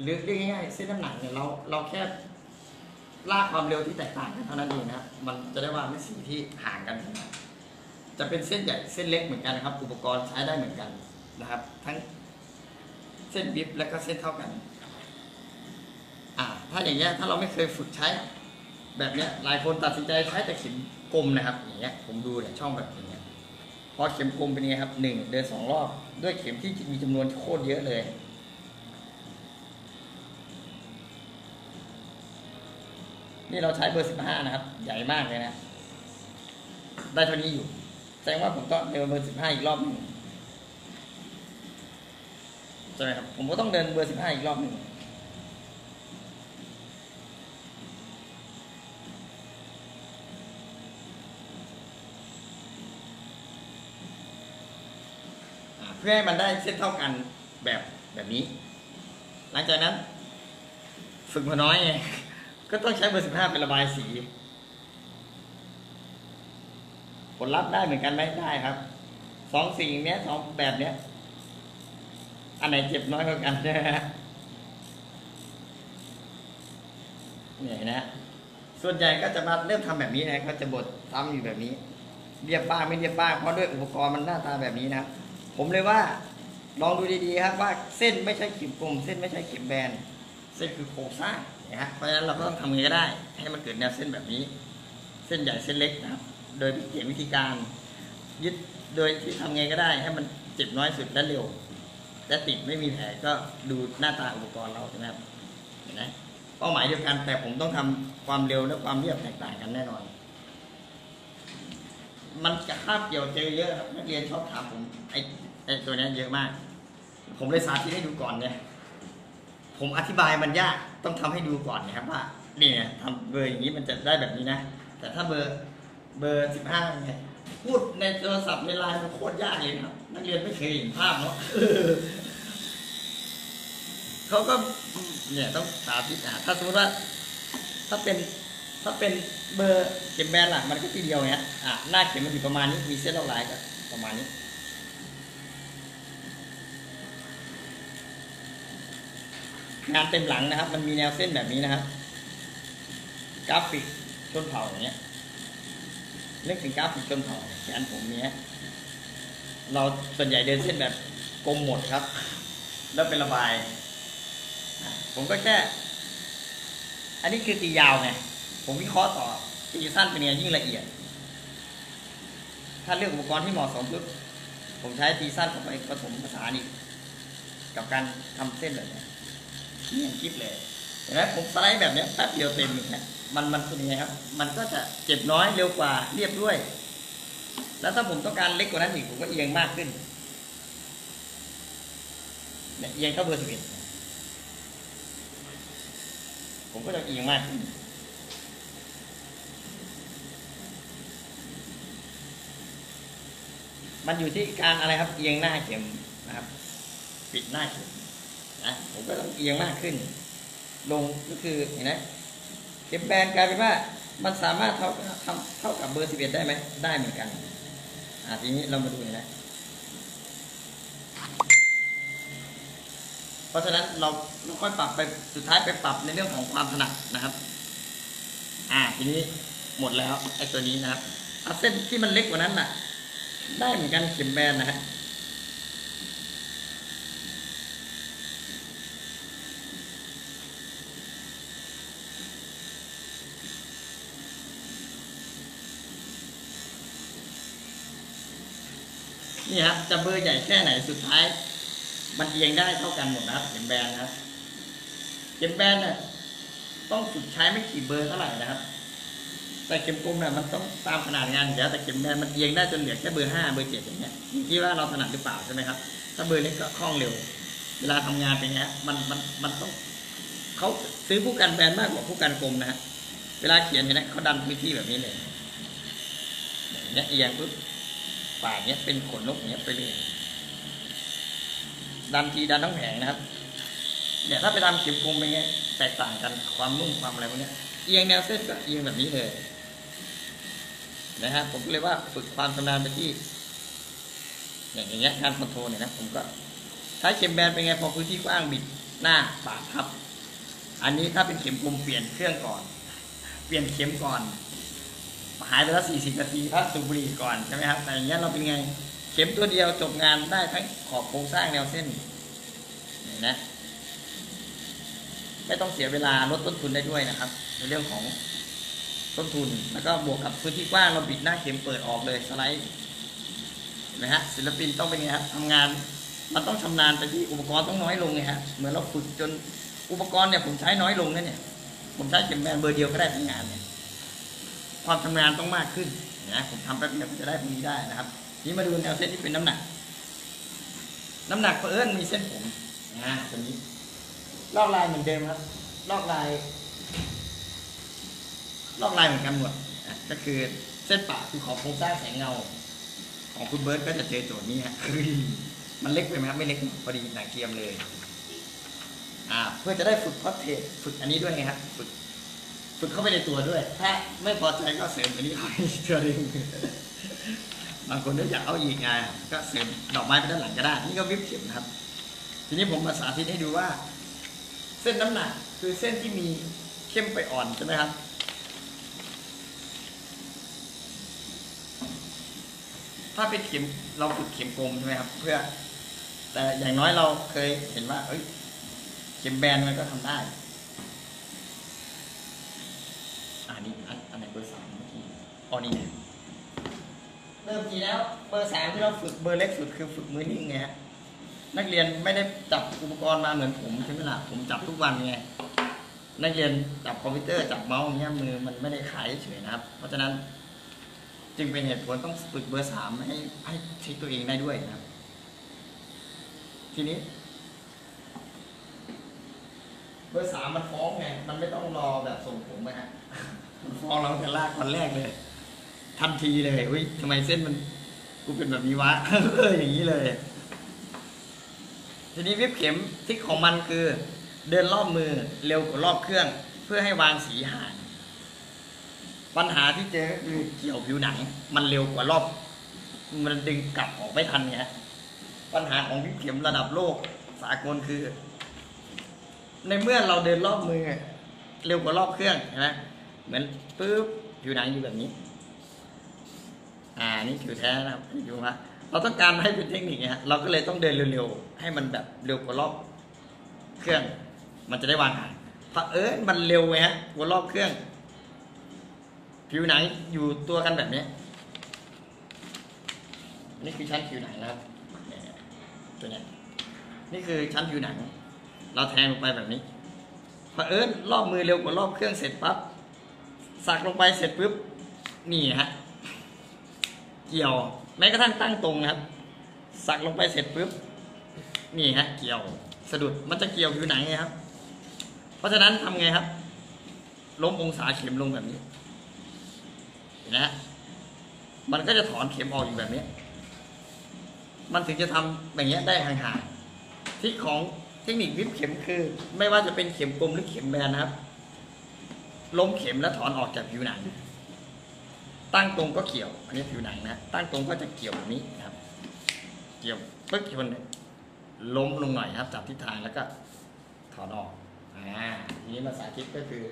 หรือเรียกง่ายๆเส้นน้ำหนักเนี่ยเราแค่ลากความเร็วที่แตกต่างกันเท่านั้นเองนะครับมันจะได้ว่าไม่สิ่งที่ห่างกันจะเป็นเส้นใหญ่เส้นเล็กเหมือนกันนะครับอุปกรณ์ใช้ได้เหมือนกันนะครับทั้งเส้นวิบและก็เส้นเท่ากันถ้าอย่างเงี้ยถ้าเราไม่เคยฝึกใช้แบบเนี้ยหลายคนตัดสินใจใช้แต่เข็มกลมนะครับอย่างเงี้ยผมดูเนี่ยช่องแบบอย่างเงี้ยพอเข็มกลมเป็นไงครับ1เดิน2รอบด้วยเข็มที่มีจำนวนโคตรเยอะเลยนี่เราใช้เบอร์15นะครับใหญ่มากเลยนะได้เท่านี้อยู่แสดงว่าผมก็เดินเบอร์15อีกรอบนึงใช่ไหมครับผมก็ต้องเดินเบอร์15อีกรอบนึงเพื่อให้มันได้เส้นเท่ากันแบบนี้ หลังจากนั้นฝึกมาน้อยไงก็ต้องใช้เบอร์15เป็นระบายสีผลลัพธ์ได้เหมือนกันไหมได้ครับสองสิ่งเนี้ยสองแบบเนี้ยอันไหนเจ็บน้อยกว่ากันนะฮะเหนื่อยนะส่วนใหญ่ก็จะมาเริ่มทำแบบนี้นะเขาจะบดซ้ำอยู่แบบนี้เรียบบ้างไม่เรียบบ้างเพราะด้วยอุปกรณ์มันหน้าตาแบบนี้นะผมเลยว่าลองดูดีๆครับว่าเส้นไม่ใช่เข็มกลมเส้นไม่ใช่เข็มแบนเส้นคือโครงสร้างนะฮะเพราะฉะนั้นเราก็ต้องทำยังไงก็ได้ให้มันเกิดแนวเส้นแบบนี้เส้นใหญ่เส้นเล็กนะครับโดยเปลี่ยนวิธีการยึดโดยที่ทำไงก็ได้ให้มันเจ็บน้อยสุดและเร็วและติดไม่มีแผลก็ดูหน้าตาอุปกรณ์เราใช่ไหมครับเห็นไหมเป้าหมายเดียวกันแต่ผมต้องทำความเร็วและความเรียบแตกต่างกันแน่นอนมันจะคาบเกี่ยวเจอเยอะครับนักเรียนชอบถามผมไอ้ตัวนี้เยอะมากผมเลยสาธิตให้ดูก่อนเนี่ยผมอธิบายมันยากต้องทำให้ดูก่อนนะครับว่านี่ทำเบอร์อย่างนี้มันจะได้แบบนี้นะแต่ถ้าเบอร์15เนี่ยพูดในโทรศัพท์ในไลน์มันโคตรยากเลยครับนักเรียนไม่เคยเห็นภาพเนาะ เขาก็เนี่ยต้องสาธิตถ้าสมมติว่าถ้าเป็นเบอร์เข็มแบนล่ะมันก็ทีเดียวเนี่ยหน้าเข็มมันอยู่ประมาณนี้มีเส้นลอกลายก็ประมาณนี้งานเต็มหลังนะครับมันมีแนวเส้นแบบนี้นะครับกราฟิกชนเผ่าอย่างเงี้ยนึกถึงกราฟิกชนเผ่าแขนผมเนี้ยเราส่วนใหญ่เดินเส้นแบบกลมหมดครับแล้วเป็นระบายผมก็แค่อันนี้คือตียาวไงผมวิเคราะห์ต่อตีสั้นเป็นไงยิ่งละเอียดถ้าเลือกอุปกรณ์ที่เหมาะสมปุ๊บผมใช้ตีสั้นเข้าไปผสมผสานอีกกับการทำเส้นแบบนี้นี่ยังคิดเลยเห็นไหมผมสไลด์แบบนี้แป๊บเดียวเต็มเลยมันเป็นยังไงครับมันก็จะเจ็บน้อยเร็วกว่าเรียบด้วยแล้วถ้าผมต้องการเล็กกว่านั้นอีกผมก็เอียงมากขึ้นเนี่ยเอียงเข้าเบอร์11ผมก็จะเอียงมากขึ้นมันอยู่ที่การอะไรครับเอียงหน้าเข็มนะครับปิดหน้าเข็มนะผมก็ต้องเอียงมากขึ้นลงก็คือเห็นไหมเข็มแบนกลายเป็นว่ามันสามารถเท่ากับเบอร์11ได้ไหมได้เหมือนกันทีนี้เรามาดูนะเพราะฉะนั้นเราค่อยปรับไปสุดท้ายไปปรับในเรื่องของความถนัดนะครับทีนี้หมดแล้วไอ้ตัวนี้นะครับเอาเส้นที่มันเล็กกว่านั้นน่ะได้เหมือนกันเข็มแบนนะฮะนี่ครับจะเบอร์ใหญ่แค่ไหนสุดท้ายมันเอียงได้เท่ากันหมดนะครับเข็มแบนนะครับเข็มแบนเนี่ยต้องฝึกใช้ไม่กี่เบอร์เท่าไหร่นะครับแต่เข็มกลมเนี่ยมันต้องตามขนาดงานอยู่แล้วแต่เข็มแบนมันเอียงได้จนเหลือแค่เบอร์5เบอร์7อย่างเงี้ยที่ว่าเราถนัดหรือเปล่าใช่ไหมครับถ้าเบอร์เล็กก็คล่องเร็วเวลาทำงานเป็นไงมันต้องเขาซื้อผู้กันแบนมากกว่าผู้กันกลมนะฮะเวลาเขียนเนี่ยเขาดันพื้นที่แบบนี้เลยเนี่ยเอียงปุ๊บป่าเนี้ยเป็นขนนกเนี้ยไปเลยดันทั้งแผงนะครับเนี่ยถ้าไปทำเข็มกลมเป็นไงแตกต่างกันความนุ่มความอะไรพวกนี้เอียงแนวเส้นก็เอียงแบบนี้เลยนะฮะผมก็เลยว่าฝึกความชำนาญไปที่อย่างเงี้ยการคอนโทรลเนี่ยนะผมก็ใช้เข็มแบนเป็นไงพอพื้นที่กว้างบิดหน้าปากทับอันนี้ถ้าเป็นเข็มกลมเปลี่ยนเครื่องก่อนเปลี่ยนเข็มก่อนหายไปแล้ว40นาทีพักสูบบุหรี่ก่อนใช่ไหมครับแต่อย่างเงี้ยเราเป็นไงเข็มตัวเดียวจบงานได้ทั้งขอบโครงสร้างแนวเส้นนี่นะไม่ต้องเสียเวลาลดต้นทุนได้ด้วยนะครับในเรื่องของต้นทุนแล้วก็บวกกับพื้นที่กว้างเราบิดหน้าเข็มเปิดออกเลยสไลด์นะฮะศิลปินต้องเป็นไงครับทำงานมันต้องชำนาญไปที่อุปกรณ์ต้องน้อยลงไงฮะเหมือนเราฝึกจนอุปกรณ์เนี่ยผมใช้น้อยลงนะเนี่ยผมใช้เข็มแบนเบอร์เดียวก็ได้ทั้งงานเนี่ยความชำนาญต้องมากขึ้นนะผมทำแป๊บเดียวจะได้พวกนี้ได้นะครับนี่มาดูแนวเส้นที่เป็นน้ำหนักเผอิญมีเส้นผมตรงนี้ลอกลายเหมือนเดิมครับลอกลายเหมือนกันหมดก็คือเส้นปากคือขอบโครงสร้างแสงเงาของคุณเบิร์ตก็จะเจอโจทย์นี้ฮะมันเล็กไปไหมครับไม่เล็กพอดีหนังเทียมเลย เพื่อจะได้ฝึกพอดเทสฝึกอันนี้ด้วยไงครับฝึกเข้าไปในตัวด้วยถ้าไม่พอใจก็เสริมอันนี้เข้าไปเท่านึงบางคนก็อยากเอาอีกไงก็เสริมดอกไม้ไปด้านหลังก็ได้นี่ก็วิบเข็มนะครับทีนี้ผมมาสาธิตให้ดูว่าเส้นน้ำหนักคือเส้นที่มีเข้มไปอ่อนใช่ไหมครับถ้าเป็นเข็มเราฝึกเข็มกลมใช่ไหมครับเพื่อแต่อย่างน้อยเราเคยเห็นว่าเข็มแบนมันก็ทำได้อันนี้อันไหนเบอร์สามเมื่อกี้อ๋อนี่เริ่มทีแล้วเบอร์สามที่เราฝึกเบอร์เล็กสุดคือฝึกมือนิ่งไงฮะนักเรียนไม่ได้จับอุปกรณ์มาเหมือนผมใช่ไหมล่ะผมจับทุกวันไงนักเรียนจับคอมพิวเตอร์จับเมาส์อย่างเงี้ยมือมันไม่ได้ขายเฉยนะครับเพราะฉะนั้นจึงเป็นเหตุผลต้องฝึกเบอร์สามให้เช็คตัวเองได้ด้วยนะครับทีนี้เบอร์สามมันฟ้องไงมันไม่ต้องรอแบบส่งผมไปฮะมันฟ้องเราแต่ลากวันแรกเลยทันทีเลยอุ้ยทำไมเส้นมันกูเป็นแบบนี้วะอย่างนี้เลยทีนี้วิบเข็มทิศของมันคือเดินรอบมือเร็วกว่ารอบเครื่องเพื่อให้วางสีห่างปัญหาที่เจอคือเกี่ยวผิวหนังมันเร็วกว่ารอบมันดึงกลับออกไม่ทันไงปัญหาของวิบเข็มระดับโลกสากลคือในเมื่อเราเดินรอบมือเร็วกว่ารอบเครื่องใช่ไหมเหมือนปึ๊บผิวหนังอยู่แบบนี้นี่ผิวแท้นะครับอยู่ฮะเราต้องการให้เป็นเทคนิคฮะเราก็เลยต้องเดินเร็วๆให้มันแบบเร็วกว่ารอบเครื่องมันจะได้วางห่างเพราะมันเร็วไงฮะกว่ารอบเครื่องผิวหนังอยู่ตัวกันแบบนี้นี่คือชั้นผิวหนังนะครับตัวนี้นี่คือชั้นผิวหนังเราแทงลงไปแบบนี้พอรอบมือเร็วกว่ารอบเครื่องเสร็จปั๊บสักลงไปเสร็จปุ๊บนี่ฮะเกี่ยวแม้กระทั่งตั้งตรงนะครับสักลงไปเสร็จปุ๊บนี่ฮะเกี่ยวสะดุดมันจะเกี่ยวผิวหนังไงครับเพราะฉะนั้นทำไงครับล้มองศาเข็มลงแบบนี้เห็นไหมฮะมันก็จะถอนเข็มออกอยู่แบบนี้มันถึงจะทำอย่างเงี้ยได้ห่างๆที่ของเทคนิควิบเข็มคือไม่ว่าจะเป็นเข็มกลมหรือเข็มแบนนะครับล้มเข็มแล้วถอนออกจากผิวหนังตั้งตรงก็เกี่ยวอันนี้ผิวหนังนะตั้งตรงก็จะเกี่ยวแบบนี้นะครับเกี่ยวปึ๊กชนล้มลงหน่อยครับจับทิศทางแล้วก็ถอนออกทีนี้มาสาธิตก็คือ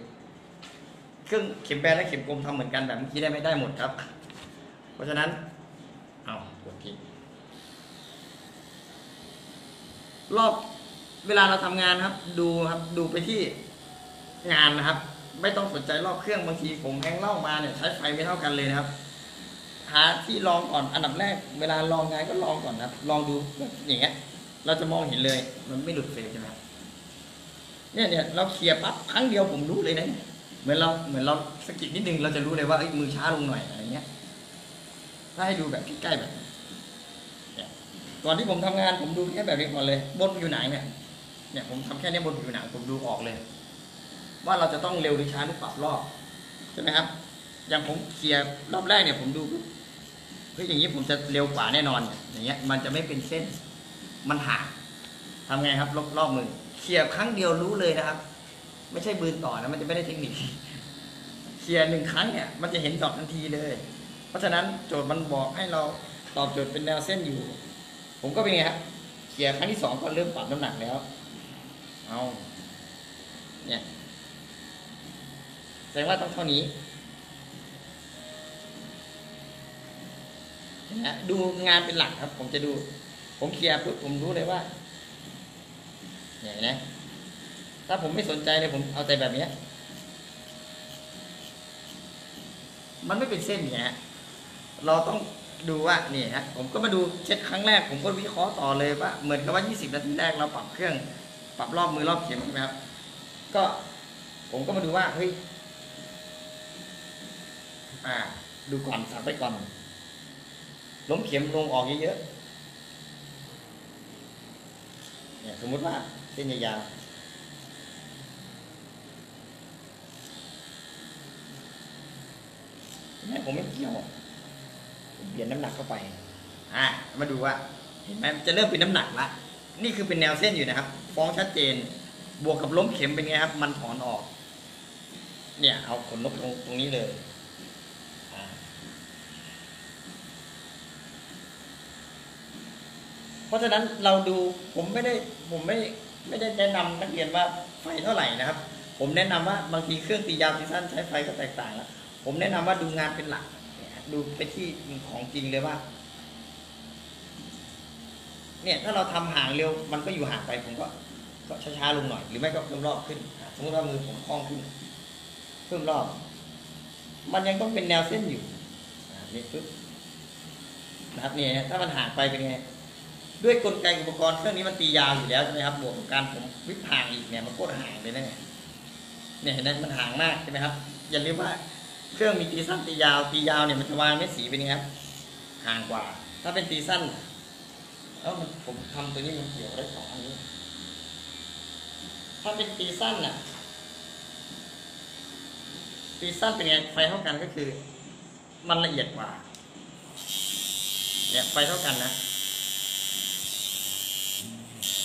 เครื่องเข็มแบนและเข็มกลมทำเหมือนกันแบบเมื่อกี้ได้ไม่ได้หมดครับเพราะฉะนั้นเอากดทิ้งรอบเวลาเราทำงานครับดูไปที่งานนะครับไม่ต้องสนใจรอบเครื่องบางทีผมแฮงเล่ามาเนี่ยใช้ไฟไม่เท่ากันเลยนะครับหาที่ลองก่อนอันดับแรกเวลาลองงานก็ลองก่อนนะลองดูอย่างเงี้ยเราจะมองเห็นเลยมันไม่หลุดเฟรมใช่ไหมเนี่ยเราเคลียร์ปั๊บครั้งเดียวผมรู้เลยนะเหมือนเราสกิดนิดนึงเราจะรู้เลยว่ามือช้าลงหน่อยอะไรเงี้ยถ้าให้ดูแบบใกล้ๆแบบก่อนที่ผมทำงานผมดูแค่แบบนี้ก่อนเลยบนอยู่ไหนเนี่ยผมทำแค่นี้บนผิวหนังผมดูออกเลยว่าเราจะต้องเร็วหรือช้าหรือปรับรอบใช่ไหมครับอย่างผมเคลียร์รอบแรกเนี่ยผมดูอย่างนี้ผมจะเร็วกว่าแน่นอนอย่างเงี้ยมันจะไม่เป็นเส้นมันห่างทำไงครับรอบมือเคลียร์ครั้งเดียวรู้เลยนะครับไม่ใช่บืนต่อนะมันจะไม่ได้เทคนิคเคลียร์หนึ่งครั้งเนี่ยมันจะเห็นดอกทันทีเลยเพราะฉะนั้นโจทย์มันบอกให้เราตอบโจทย์เป็นแนวเส้นอยู่ผมก็เป็นไงครับเคลียร์ครั้งที่สองก็เริ่มปรับน้ำหนักแล้วเอาเนี่ยแสดงว่าต้องเท่านี้นะดูงานเป็นหลักครับผมจะดูผมเคลียร์ปุ๊บผมรู้เลยว่าเนี่ยนะถ้าผมไม่สนใจเลยผมเอาใจแบบนี้มันไม่เป็นเส้นเนี่ยเราต้องดูว่านี่ฮะผมก็มาดูเช็ดครั้งแรกผมก็วิเคราะห์ต่อเลยว่าเหมือนกับว่า20นาทีแรกเราปรับเครื่องปรับรอบมือรอบเข็มใช่ไหมครับก็ผมก็มาดูว่าเฮ้ยดูก่อนสับไปก่อนล้มเข็มลงออกเยอะๆเนี่ยสมมติว่าเส้นยาวๆผมไม่เกี่ยวเปลี่ยนน้ำหนักเข้าไปมาดูว่าเห็นไหมจะเริ่มเป็นน้ำหนักละนี่คือเป็นแนวเส้นอยู่นะครับฟ้องชัดเจน บวกกับล้มเข็มเป็นไงครับมันถอนออกเนี่ยเอาขนนกตรงนี้เลยเพราะฉะนั้นเราดูผมไม่ได้แนะนำนักเรียนว่าไฟเท่าไหร่นะครับผมแนะนำว่าบางทีเครื่องตียาวตีสั้นใช้ไฟก็แตกต่างแล้วผมแนะนำว่าดูงานเป็นหลักดูไปที่ของจริงเลยว่าเนี่ยถ้าเราทำห่างเร็วมันก็อยู่ห่างไปผมก็ช้าๆลงหน่อยหรือไม่ก็เพิ่มรอบขึ้นสมมติว่ามือผมคล่องขึ้นเพิ่มรอบมันยังต้องเป็นแนวเส้นอยู่นี่ปึ๊บนะครับเนี่ยถ้ามันห่างไปเป็นไงด้วยกลไกอุปกรณ์เครื่องนี้มันตียาวอยู่แล้วใช่ไหมครับบวกกับการผมวิพากษ์อีกเนี่ยมันโคตรห่างเลยนะเนี่ยเห็นไหมมันห่างมากใช่ไหมครับอย่าลืมว่าเครื่องมีตีสั้นตียาวเนี่ยมันจะวางเม็ดสีเป็นไงครับห่างกว่าถ้าเป็นตีสั้นแล้วผมทำตัวนี้มันเกี่ยวได้สองอันนี้ถ้าเป็นตีสั้นน่ะตีสั้นเป็นไงไฟเท่ากันก็คือมันละเอียดกว่าเนี่ยไฟเท่ากันนะ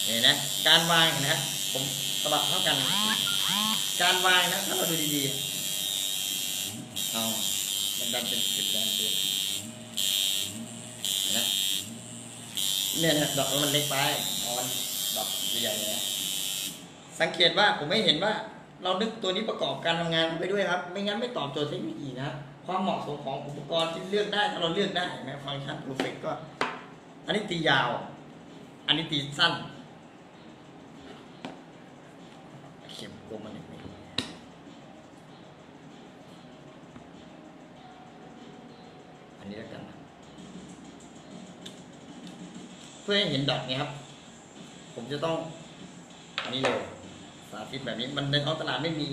เนี่ยนะการวางนะผมสลับเท่ากันการวางนะถ้าเราดูดีๆเอามันดันเป็นจุดดันเป็นนะเนี่ยนะดอกมันเล็กไปเอาดอกใหญ่ๆนะสังเกตว่าผมไม่เห็นว่าเรานึกตัวนี้ประกอบการทำงานไปด้วยครับไม่งั้นไม่ตอบโจทย์เทคนิคอีกนะความเหมาะสมของอุปกรณ์ที่เลือกได้ถ้าเราเลือกได้นะฟังก์ชันเพอร์เฟกต์ก็อันนี้ตียาวอันนี้ตีสั้นเข็มกลมมันไม่มีอันนี้แล้วกันนะเพื่อให้เห็นดอกนี้ครับผมจะต้องอันนี้เลยสาธิตแบบนี้มันในท้องตลาดไม่มี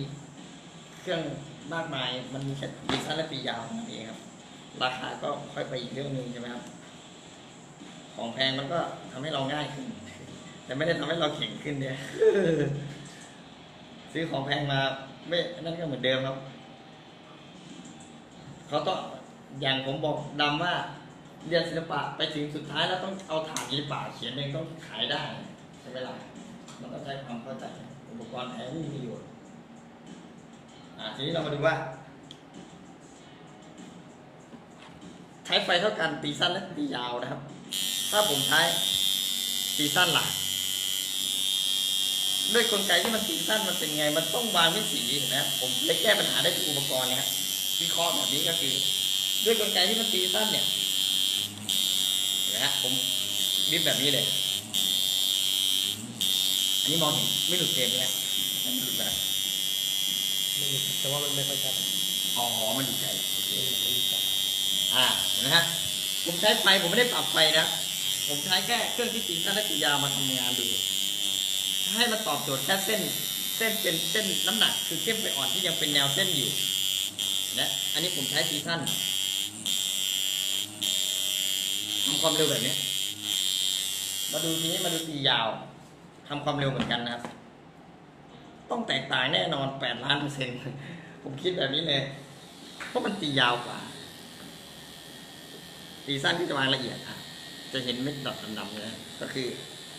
เครื่องมากมายมันมีแค่ตีสั้นและตียาวนั่นเองครับราคาก็ค่อยไปอีกเรื่องนึงใช่ไหมครับของแพงมันก็ทำให้เราง่ายขึ้นแต่ไม่ได้ทำให้เราเก่งขึ้นเนี่ยซื้อของแพงมาไม่นั่นก็เหมือนเดิมครับเขาต้องอย่างผมบอกดำว่าเรียนศิลปะไปถึงสุดท้ายแล้วต้องเอาฐานศิลปะเขียนเองต้องขายได้ใช่ไหมล่ะมันต้องใช้ความเข้าใจอุปกรณ์แพงไม่มีประโยชน์ทีนี้เรามาดูว่าใช้ไฟเท่ากันตีสั้นและตียาวนะครับถ้าผมใช้ตีสั้นหลักด้วยกลไกที่มันตีสั้นมันเป็นไงมันต้องวางเม็ดสีนะผมได้แก้ปัญหาได้ที่อุปกรณ์นะครับวิเคราะห์แบบนี้ก็คือด้วยกลไกที่มันตีสั้นเนี่ยนะฮะผมบิดแบบนี้เลยอันนี้มองเห็นไม่หลุดเฟรมนะมันหลุดไปไม่หลุดแต่ว่ามันไม่ค่อยชัดอ๋อมันอยู่ไกลนะฮะผมใช้ไฟผมไม่ได้ปรับไฟนะผมใช้แค่เครื่องที่ตีสั้นและตียาวมาทำงานดูให้มันตอบโจทย์แค่เส้นเป็นเส้นน้ำหนักคือเข้มไปอ่อนที่ยังเป็นแนวเส้นอยู่นะอันนี้ผมใช้ตีสั้นทำความเร็วแบบนี้มาดูทีนี้มาดูตียาวทำความเร็วเหมือนกันนะครับต้องแตกต่างแน่นอน8 ล้านเปอร์เซ็นต์ผมคิดแบบนี้เลยเพราะมันตียาวกว่าตีสั้นที่จะวางละเอียดจะเห็นเม็ดดอกดำๆนะก็คือ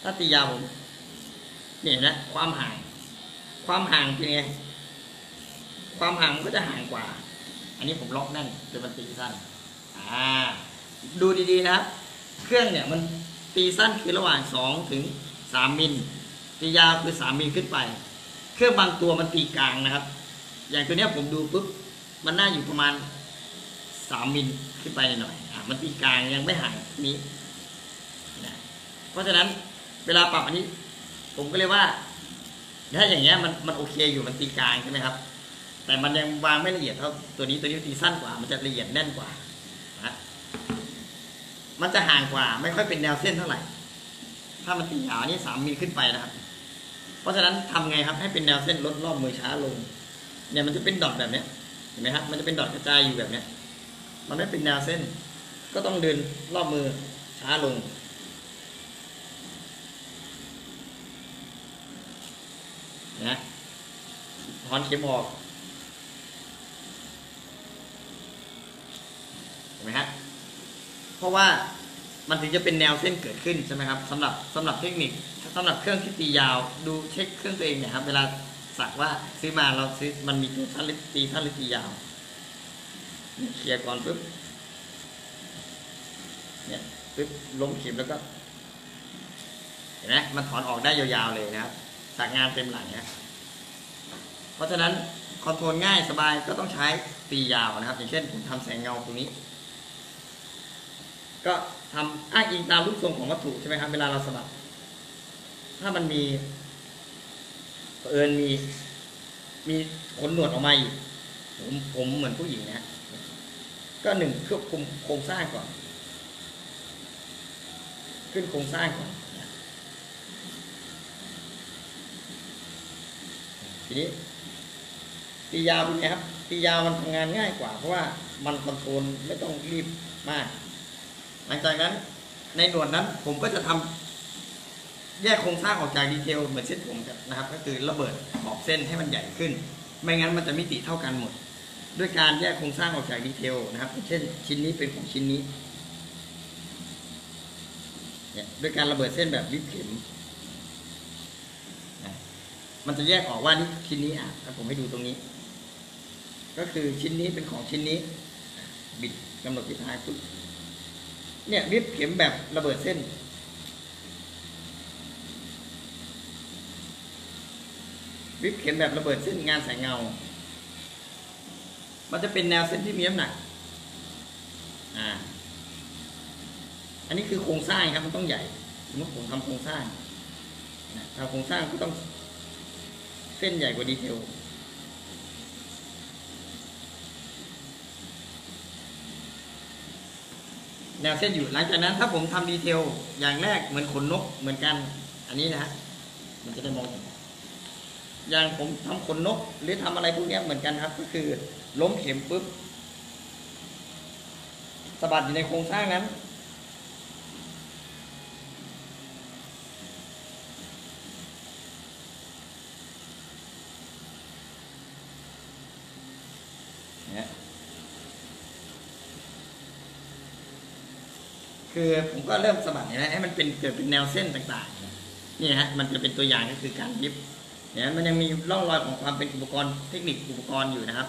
ถ้าตียาวผมเนี่ยนะความห่างเป็นไงความห่างก็จะห่างกว่าอันนี้ผมล็อกแน่นจนมันตีสั้นดูดีๆนะครับเครื่องเนี่ยมันตีสั้นคือระหว่าง2 ถึง 3 มิลตียาวคือ3 มิลขึ้นไปเครื่องบางตัวมันตีกลางนะครับอย่างตัวเนี้ยผมดูปุ๊บมันน่าอยู่ประมาณ3 มิลขึ้นไปหน่อยมันตีกลางยังไม่ห่างนี้นะเพราะฉะนั้นเวลาปรับอันนี้ผมก็เลยว่าถ้าอย่างเงี้ยมันโอเคอยู่มันตีกลางใช่ไหมครับแต่มันยังวางไม่ละเอียดเท่าตัวนี้ตีสั้นกว่ามันจะละเอียดแน่นกว่านะมันจะห่างกว่าไม่ค่อยเป็นแนวเส้นเท่าไหร่ถ้ามันตียาวนี่3 มิลขึ้นไปนะครับเพราะฉะนั้นทำไงครับให้เป็นแนวเส้นลดรอบมือช้าลงเนี่ยมันจะเป็นดอทแบบเนี้ยเห็นไหมครับมันจะเป็นดอทกระจายอยู่แบบเนี้ยมันไม่เป็นแนวเส้นก็ต้องเดินรอบมือช้าลงนะถอนเข็มออกเห็นไหมฮะเพราะว่า มันถึงจะเป็นแนวเส้นเกิดขึ้นใช่ไหมครับสำหรับเทคนิคสำหรับเครื่องที่ตียาวดูเช็คเครื่องตัวเองเนี่ยครับเวลาสักว่าซื้อมาเราซื้อมันมีตัวสั้นหรือตีสั้นหรือตียาวเคลียร์ก่อนปุ๊บเนี่ยปุ๊บล้มขีดแล้วก็เห็นไหมมันถอนออกได้ยาวๆเลยนะครับสักงานเต็มหลังนะเพราะฉะนั้นคอนโทรลง่ายสบายก็ต้องใช้ตียาวนะครับอย่างเช่นผมทำแสงเงาตรงนี้ก็ทำอ้างอิงตามรูปทรงของวัตถุใช่ไหมครับเวลาเราสลับถ้ามันมีเผอิญมีขนหนวดออกมาอีกผมเหมือนผู้หญิงนะก็หนึ่งควบคุมโครงสร้างก่อนขึ้นโครงสร้างก่อนทีนี้ตียาวเป็นไงครับตียาวมันทำงานง่ายกว่าเพราะว่ามันคอนโทรลไม่ต้องรีบมากหลังจากนั้นในหนวดนั้นผมก็จะทำแยกโครงสร้างออกจากดีเทลเหมือนเส้นผมนะครับก็คือระเบิดขอบเส้นให้มันใหญ่ขึ้นไม่งั้นมันจะมิติเท่ากันหมดด้วยการแยกโครงสร้างออกจากดีเทลนะครับเช่นชิ้นนี้เป็นของชิ้นนี้เนี่ยด้วยการระเบิดเส้นแบบริบเข็มมันจะแยกออกว่านี่ชิ้นนี้อ่ะถ้าผมให้ดูตรงนี้ก็คือชิ้นนี้เป็นของชิ้นนี้บิดกำหนดทิศทางปุ๊บเนี่ยริบเข็มแบบระเบิดเส้นริบเข็มแบบระเบิดเส้นงานสายเงามันจะเป็นแนวเส้นที่มีน้ำหนักอันนี้คือโครงสร้างครับมันต้องใหญ่สมมติผมทำโครงสร้างถ้าโครงสร้างก็ต้องเส้นใหญ่กว่าดีเทลแนวเส้นอยู่หลังจากนั้นถ้าผมทำดีเทลอย่างแรกเหมือนขนนกเหมือนกันอันนี้นะฮะมันจะได้มองอย่างผมทำขนนกหรือทำอะไรพวกนี้เหมือนกันครับก็คือล้มเข็มปุ๊บสะบัดอยู่ในโครงสร้างนั้นคือผมก็เริ่มสะบัดนะให้มันเป็นเกิดเป็นแนวเส้นต่างๆนี่ฮะมันจะเป็นตัวอย่างก็คือการริบเนี่ยมันยังมีร่องรอยของความเป็นอุปกรณ์เทคนิคอุปกรณ์อยู่นะครับ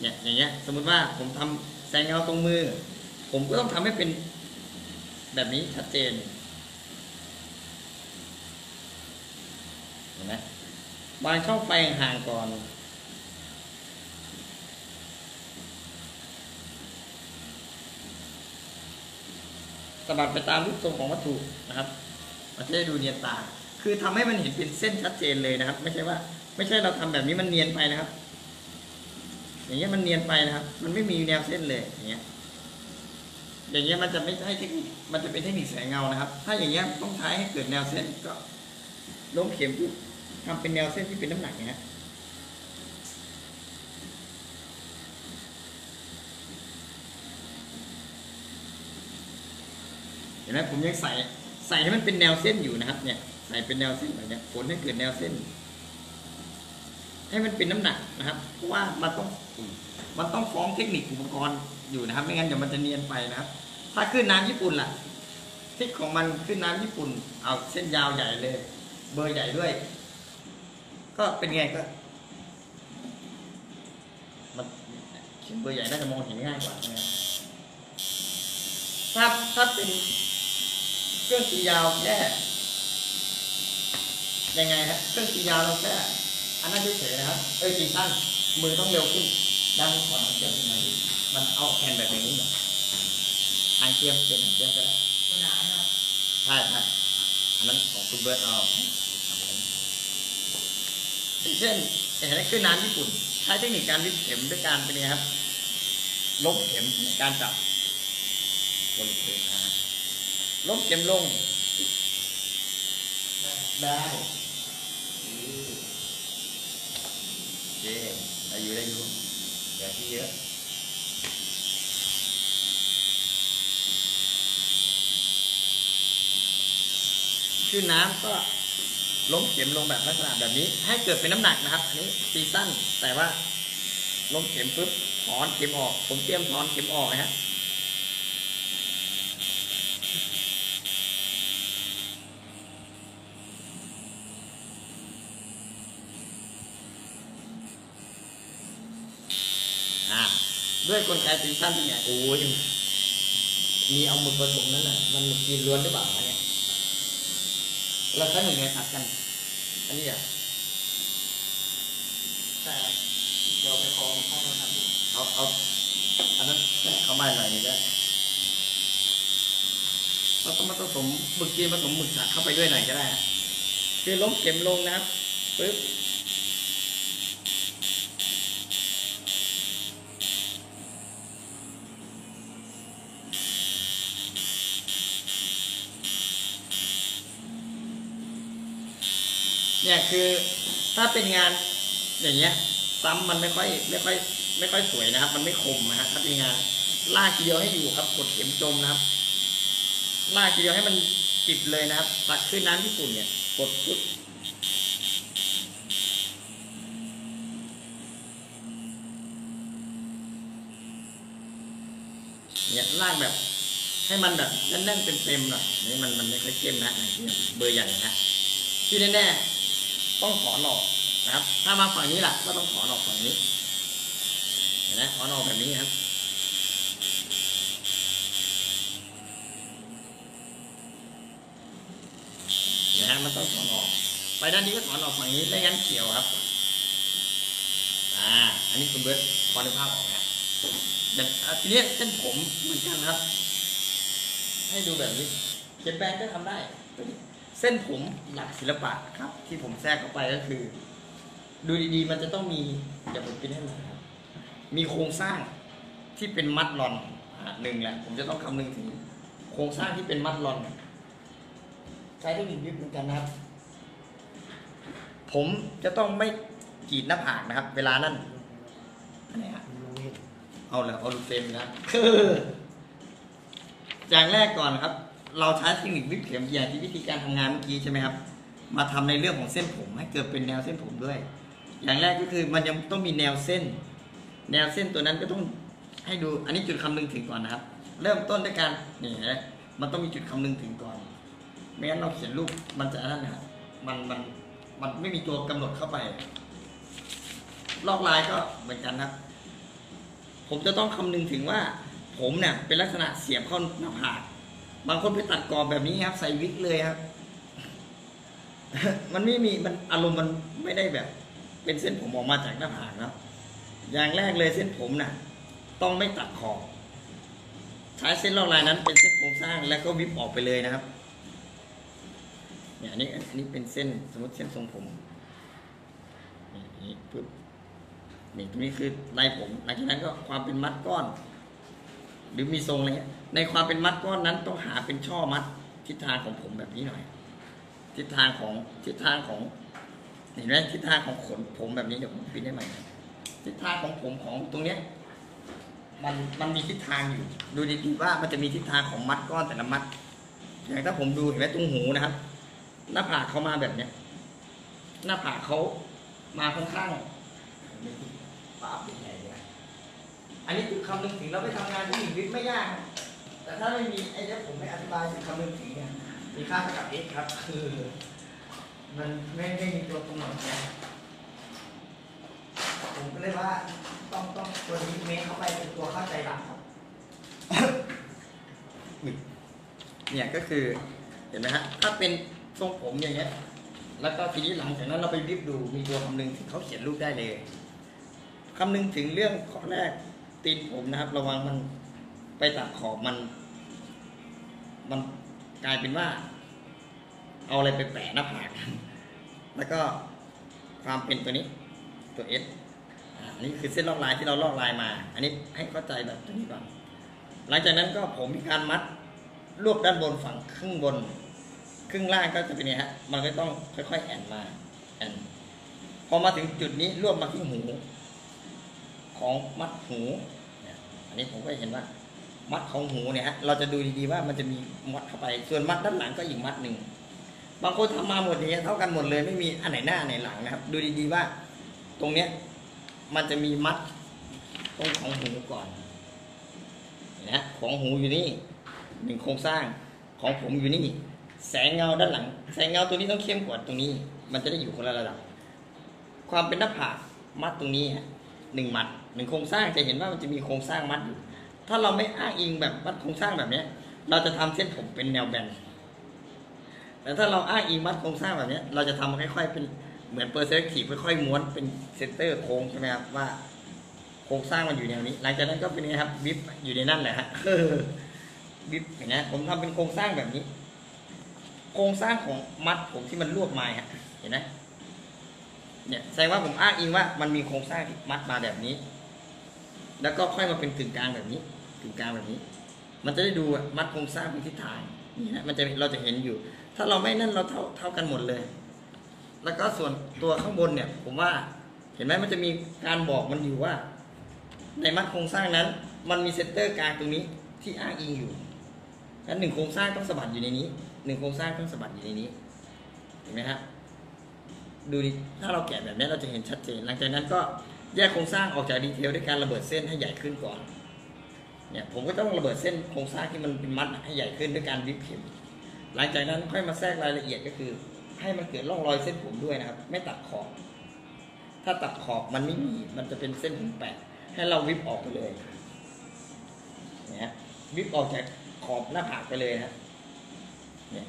เนี่ยอย่างเงี้ยสมมุติว่าผมทำแสงเงาตรงมือผมก็ต้องทำให้เป็นแบบนี้ชัดเจนเห็นไหมวางช่องไฟห่างก่อนสะบัดไปตามรูปทรงของวัตถุนะครับมันจะได้ดูเนียนตาคือทำให้มันเห็นเป็นเส้นชัดเจนเลยนะครับไม่ใช่เราทำแบบนี้มันเนียนไปนะครับอย่างเงี้ยมันเนียนไปนะครับมันไม่มีแนวเส้นเลยอย่างเงี้ยมันจะไม่ใช่เทคนิคมันจะเป็นเทคนิคแสงเงานะครับถ้าอย่างเงี้ยต้องใช้ให้เกิดแนวเส้นก็ล้มเข็มปุ๊บทำเป็นแนวเส้นที่เป็นน้ำหนักนะเห็นไหมผมยังใส่ให้มันเป็นแนวเส้นอยู่นะครับเนี่ยใส่เป็นแนวเส้นแบบนี้ฝนให้เกิดแนวเส้นให้มันเป็นน้ำหนักนะครับเพราะว่ามันต้องฟ้องเทคนิคอุปกรณ์อยู่นะครับไม่งั้นเดี๋ยวมันจะเนียนไปนะครับถ้าขึ้นน้ำญี่ปุ่นล่ะทิศของมันขึ้นน้ำญี่ปุ่นเอาเส้นยาวใหญ่เลยเบอร์ใหญ่ด้วยก็เป็นไงก็มันเบอร์ใหญ่น่าจะมองเห็นง่ายกว่านะถ้าเป็นเครื่องตียาวแค่ยังไงฮะเครื่องตียาวเราแค่อันนั้นเฉยๆนะครับตีสั้นมือต้องเร็วขึ้นด้านขวาเทียมยังไงมันเอาแขนแบบนี้เนี่ยทางเทียมเป็นทางเทียมก็ได้ใช่ครับอันนั้นของคุณเบิร์ตเอาเช่นอย่างนั้นคือน้ำญี่ปุ่นใช้เทคนิคการริบเข็มด้วยการเป็นไงครับลบเข็มการจับบนพื้นลบเข็มลงได้เจ๊ได้อยู่อย่าที่เยอะคือน้ำก็ล้มเข็มลงแบบลักษณะแบบนี้ให้เกิดเป็นน้ำหนักนะครับอันนี้ตีสั้นแต่ว่าล้มเข็มปุ๊บถอนเข็มออกผมเตรียมถอนเข็มออกนะฮะ ด้วยกลไกตีสั้นเป็นไงโอ้ยมีเอาหมึกผสมนั่นน่ะมันหมึกจีนล้วนหรือเปล่าเนี่ยเราขั้นหนึ่งไงตัดกันอันนี้อ่ะแต่เดี๋ยวไปคล้องข้างบนครับเอาอันนั้นเข้ามาหน่อยนี่ได้เราต้องมาผสมหมึกจีนผสมหมึกฉะเข้าไปด้วยหน่อยก็ได้คือล้มเข็มลงนะครับปึ๊บเนี่ยคือถ้าเป็นงานอย่างเงี้ยซ้ำมันไม่ค่อยสวยนะครับมันไม่คมนะฮะถ้าเป็นงานลากทีเดียวให้อยู่ครับกดเข็มจมนะครับลากทีเดียวให้มันจิบเลยนะครับตักขึ้นน้ำญี่ปุ่นเนี่ยกดปุ๊บเนี่ยลากแบบให้มันแบบแน่นๆเต็มๆหน่อยนี่มันไม่ค่อยเข้มนะเบอร์ใหญ่นะที่แน่ๆต้องถอนออกนะครับถ้ามาฝั่งนี้ล่ะก็ต้องถอนออกฝั่งนี้เห็นไหมถอนออกแบบนี้ครับนะฮะมันต้องถอนออกไปด้านนี้ก็ถอนออกฝั่งนี้ไม่งั้นเขียวครับอันนี้คุณเบิร์ตถอนในภาพออกนะแบบทีนี้เส้นผมเหมือนกันครับให้ดูแบบนี้เขียนแปลงก็ทำได้เส้นผมหลักศิลปะครับที่ผมแทรกเข้าไปก็คือดูดีๆมันจะต้องมีเดี๋ยวผมพิมพ์ให้มันครับมีโครงสร้างที่เป็นมัดลอนหนึ่งแหละผมจะต้องคำนึงถึงโครงสร้างที่เป็นมัดลอนใช้เทคนิควิบเหมือนกันนะครับผมจะต้องไม่กรีดหน้าผากนะครับเวลานั้นอะไรฮะเอาเลยเอาลูกเต็มนะคืออย่างแรกก่อนครับเราใช้เทคนิควิบเข็มอย่างที่วิธีการทำงานเมื่อกี้ใช่ไหมครับมาทำในเรื่องของเส้นผมให้เกิดเป็นแนวเส้นผมด้วยอย่างแรกก็คือมันยังต้องมีแนวเส้นตัวนั้นก็ต้องให้ดูอันนี้จุดคำนึงถึงก่อนนะครับเริ่มต้นด้วยการนี่นะมันต้องมีจุดคำนึงถึงก่อนไม่งั้นเราเขียนรูปมันจะนั่นนะครับมันไม่มีตัวกำหนดเข้าไปลอกลายก็เหมือนกันนะผมจะต้องคำนึงถึงว่าผมเนี่ยเป็นลักษณะเสียบเข้าหน้าผากบางคนไปตัดกรอบแบบนี้ครับใส่วิกเลยครับมันไม่มีมันอารมณ์มันไม่ได้แบบเป็นเส้นผมออกมาจากหน้าผากนะอย่างแรกเลยเส้นผมน่ะต้องไม่ตัดขอบใช้เส้นลอกลายนั้นเป็นเส้นโครงสร้างแล้วก็วิบออกไปเลยนะครับเนี่ยอันนี้เป็นเส้นสมมติเส้นทรงผมนี่ปึ๊บนี่ตรงนี้คือลายผมหลังจากนั้นก็ความเป็นมัดก้อนหรือมีทรงอะไรในความเป็นมัดก้อนนั้นต้องหาเป็นช่อมัดทิศทางของผมแบบนี้หน่อยทิศทางของเห็นไหมทิศทางของขนผมแบบนี้เดี๋ยวผมพิมพ์ได้ไหมทิศทางของผมของตรงเนี้ยมันมีทิศทางอยู่ดูดีๆว่ามันจะมีทิศทางของมัดก้อนแต่ละมัดอย่างถ้าผมดูเห็นไหมตรงหูนะครับหน้าผากเขามาแบบเนี้ยหน้าผากเขามาค่อนข้างปากเป็นไงเนี่ยอันนี้คือคำนึงถึงเราไปทำงานที่วิทย์ไม่ยากแต่ถ้าไม่มีไอ้เนี้ยผมไม่อธิบายถึงคำนึงถึงเนี่ยมีค่าเท่ากับ x ครับคือมันไม่มีตัวกำหนดเนี่ยผมก็เลยว่าต้องตัวนี้เมคเข้าไปเป็นตัวเข้าใจหลักครับเนี่ยก็คือเห็นไหมฮะถ้าเป็นทรงผมอย่างเงี้ยแล้วก็ทีนี้หลังจากนั้นเราไปวิบดูมีตัวคำนึงถึงเขาเขียนรูปได้เลยคำนึงถึงเรื่องข้อแรกตีนผมนะครับระวังมันไปตัดขอบมันกลายเป็นว่าเอาอะไรไปแปะหน้าผากแล้วก็ความเป็นตัวนี้ตัว S อันนี้คือเส้นลอกลายที่เราลอกลายมาอันนี้ให้เข้าใจแบบตัวนี้ก่อนหลังจากนั้นก็ผมมีการมัดรวบด้านบนฝั่งครึ่งบนครึ่งล่างก็จะเป็นไงฮะมันก็ต้องค่อยๆแอนมาแอนพอมาถึงจุดนี้รวบมาที่หูของมัดหูอันนี้ผมก็เห็นว่ามัดของหูเนี่ยฮะเราจะดูดีๆว่ามันจะมีมัดเข้าไปส่วนมัดด้านหลังก็อีกมัดหนึ่งบางคนทำมาหมดเนี่ยเท่ากันหมดเลยไม่มีอันไหนหน้าไหนหลังนะครับดูดีๆว่าตรงเนี้ยมันจะมีมัดตรงของหูก่อนนะของหูอยู่นี่หนึ่งโครงสร้างของผมอยู่นี่แสงเงาด้านหลังแสงเงาตัวนี้ต้องเข้มกว่าตรงนี้มันจะได้อยู่คนละระดับความเป็นหน้าผากมัดตรงนี้ฮะหนึ่งมัด หนึ่งโครงสร้างจะเห็นว่ามันจะมีโครงสร้างมัดถ้าเราไม่อ้างอิงแบบมัดโครงสร้างแบบนี้เราจะทำเส้นผมเป็นแนวแบนแต่ถ้าเราอ้างอิงมัดโครงสร้างแบบนี้เราจะทำค่อยๆเป็นเหมือนเปอร์เซกทีฟค่อยๆม้วนเป็นเซนเตอร์โค้งใช่ไหมครับว่าโครงสร้างมันอยู่แนวนี้หลังจากนั้นก็เป็นไงครับวิบอยู่ในนั่นแหละฮะวิบเห็นไหมผมทำเป็นโครงสร้างแบบนี้โครงสร้างของมัดผมที่มันรวบมาฮะเห็นไหมเนี่ยแสดงว่าผมอ้างอิงว่ามันมีโครงสร้างที่มัดมาแบบนี้แล้วก็ค่อยมาเป็นกึ่งกลางแบบนี้กึ่งกลางแบบนี้มันจะได้ดูมัดโครงสร้างเป็นทิศทางนี่นะมันจะเราจะเห็นอยู่ถ้าเราไม่นั่นเราเท่ากันหมดเลยแล้วก็ส่วนตัวข้างบนเนี่ยผมว่าเห็นไหมมันจะมีการบอกมันอยู่ว่าในมัดโครงสร้างนั้นมันมีเซนเตอร์กลางตรงนี้ที่อ้างอิงอยู่งั้นหนึ่งโครงสร้างต้องสะบัดอยู่ในนี้หนึ่งโครงสร้างต้องสะบัดอยู่ในนี้เห็นไหมครับดูดิถ้าเราแกะแบบนี้เราจะเห็นชัดเจนหลังจากนั้นก็แยกโครงสร้างออกจากดีเทลด้วยการระเบิดเส้นให้ใหญ่ขึ้นก่อนเนี่ยผมก็ต้องระเบิดเส้นโครงสร้างที่มันเป็นมัดให้ใหญ่ขึ้นด้วยการวิบเข็มหลังจากนั้นค่อยมาแทรกรายละเอียดก็คือให้มันเกิดร่องรอยเส้นผมด้วยนะครับไม่ตัดขอบถ้าตัดขอบมันไม่มีมันจะเป็นเส้นผมแปะให้เราวิบออกไปเลยเนี่ยวิบออกจากขอบหน้าผากไปเลยนะเนี่ย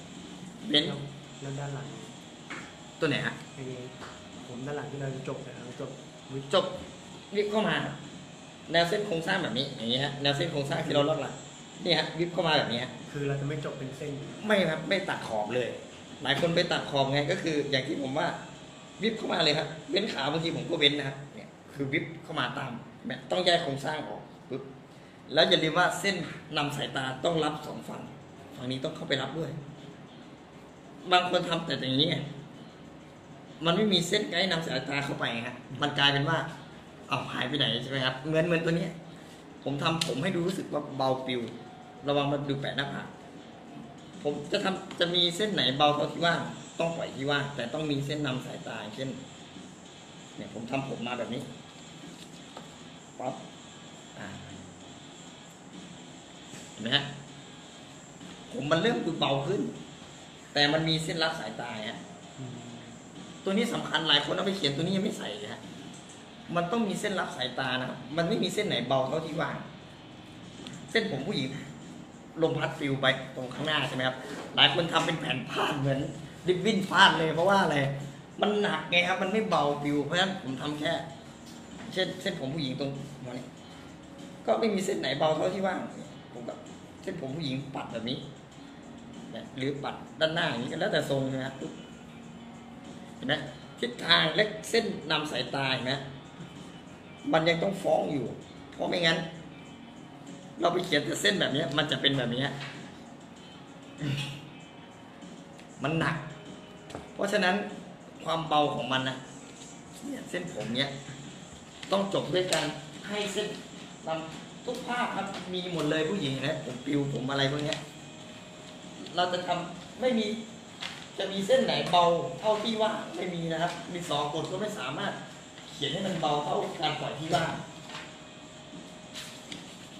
เน้นแล้วด้านหลังตัวไหนฮะผมด้านหลังที่เราจบนะครับจบวิบเข้ามาแนวเส้นโครงสร้างแบบนี้อย่างนี้ฮะแนวเส้นโครงสร้างที่เราลอกหลังนี่ฮะวิบเข้ามาแบบนี้คือเราจะไม่จบเป็นเส้นไม่ครับไม่ตัดขอบเลยหลายคนไปตัดขอบไงก็คืออย่างที่ผมว่าวิบเข้ามาเลยครับเว้นขาบางทีผมก็เว้นนะครับเนี่ยคือวิบเข้ามาตามต้องแยกโครงสร้างออกปุ๊บแล้วอย่าลืมว่าเส้นนำสายตาต้องรับสองฝั่งฝั่งนี้ต้องเข้าไปรับด้วยบางคนทำแต่อย่างนี้มันไม่มีเส้นไกด์นำสายตาเข้าไปครับมันกลายเป็นว่าเอาหายไปไหนใช่ไหมครับเหมือนตัวนี้ผมทำผมให้ดูรู้สึกว่าเบาปิวระวังมันดูแปะหน้าผากผมจะทำจะมีเส้นไหนเบาเท่าที่ว่างต้องปล่อยที่ว่างแต่ต้องมีเส้นนำสายตาเช่นเนี่ยผมทำผมมาแบบนี้ป๊อปเห็นไหมฮะผมมันเริ่มดูเบาขึ้นแต่มันมีเส้นรับสายตาฮะตัวนี้สำคัญหลายคนเอาไปเขียนตัวนี้ยังไม่ใส่เลยฮะมันต้องมีเส้นรับสายตานะครับมันไม่มีเส้นไหนเบาเท่าที่ว่างเส้นผมผู้หญิงลมพัดฟิวไปตรงข้างหน้าใช่ไหมครับหลายคนทำเป็นแผ่นพาดเหมือนริบบิ้นพาดเลยเพราะว่าอะไรมันหนักไงครับมันไม่เบาฟิวเพราะฉะนั้นผมทำแค่เส้นผมผู้หญิงตรงนี้ก็ไม่มีเส้นไหนเบาเท่าที่ว่างผมแบบเส้นผมผู้หญิงปัดแบบนี้หรือปัดด้านหน้าอย่างนี้ก็แล้วแต่ทรงนะครับเห็นไหมทิศทางและเส้นนำสายตาเห็นไหมมันยังต้องฟ้องอยู่เพราะไม่งั้นเราไปเขียนแต่เส้นแบบนี้มันจะเป็นแบบนี้มันหนักเพราะฉะนั้นความเบาของมันนะเส้นผมเนี้ยต้องจบด้วยการให้เส้นลำทุกภาพครับมีหมดเลยผู้หญิงนะผมปิวผมอะไรพวกนี้เราจะทำไม่มีจะมีเส้นไหนเบาเท่าที่ว่าไม่มีนะครับมีสองกฎก็ไม่สามารถเขียนให้มันเบาเท่าการปล่อยที่ว่า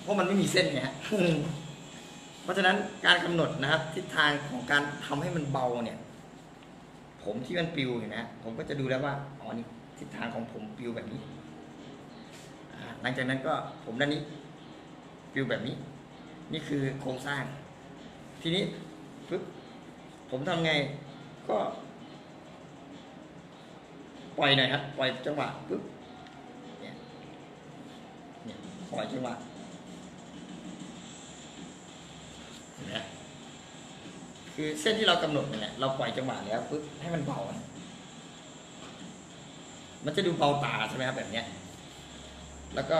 เพราะมันไม่มีเส้นไงฮะเพราะฉะนั้นการกำหนดนะครับทิศทางของการทำให้มันเบาเนี่ยผมที่มันปิวเนี่ยนะผมก็จะดูแล้วว่าอ๋อนี่ทิศทางของผมปิวแบบนี้หลังจากนั้นก็ผมด้านนี้ปิวแบบนี้นี่คือโครงสร้างทีนี้ปึ๊บผมทำไงก็ปล่อยหน่อยครับปล่อยจังหวะปึ๊บเนี่ยปล่อยจังหวะนะคือเส้นที่เรากำหนดเนี่ยเราปล่อยจังหวะแล้วปึ๊บให้มันเบามันจะดูเบาตาใช่ไหมครับแบบเนี้ยแล้วก็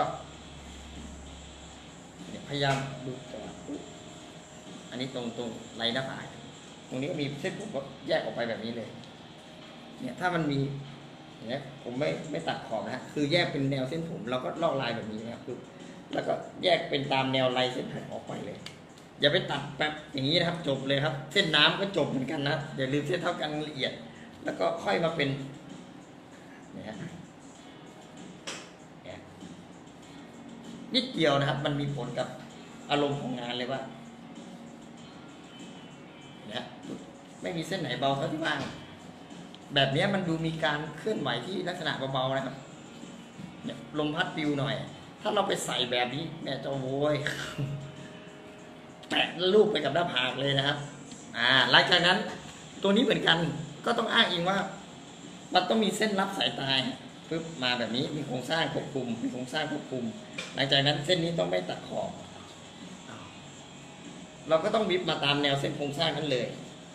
พยายามดูจังหวะอันนี้ตรงไรหน้าผากตรงนี้ก็มีเส้นผมก็แยกออกไปแบบนี้เลยเนี่ยถ้ามันมีเนี่ยผมไม่ตัดขอบนะฮะคือแยกเป็นแนวเส้นผมเราก็ลอกลายแบบนี้นะครับปึ๊บแล้วก็แยกเป็นตามแนวไรเส้นผมออกไปเลยอย่าไปตัดแบบอย่างนี้นะครับจบเลยครับเส้นน้ำก็จบเหมือนกันนะอย่าลืมเส้นเท่ากันละเอียดแล้วก็ค่อยมาเป็นนิดเดียวนะครับมันมีผลกับอารมณ์ของงานเลยว่าเนี่ยไม่มีเส้นไหนเบาเท่าที่ว่างแบบนี้มันดูมีการเคลื่อนไหวที่ลักษณะเบาๆนะครับลมพัดปิวหน่อย ถ้าเราไปใส่แบบนี้แม่เจ้าโว้ยแปะรูปไปกับหน้าผากเลยนะครับหลังจากนั้นตัวนี้เหมือนกันก็ต้องอ้างอิงว่ามันต้องมีเส้นรับสายตาปึ๊บมาแบบนี้มีโครงสร้างควบคุมมีโครงสร้างควบคุมหลังจากนั้นเส้นนี้ต้องไม่ตัดขอบเราก็ต้องวิบมาตามแนวเส้นโครงสร้างนั้นเลย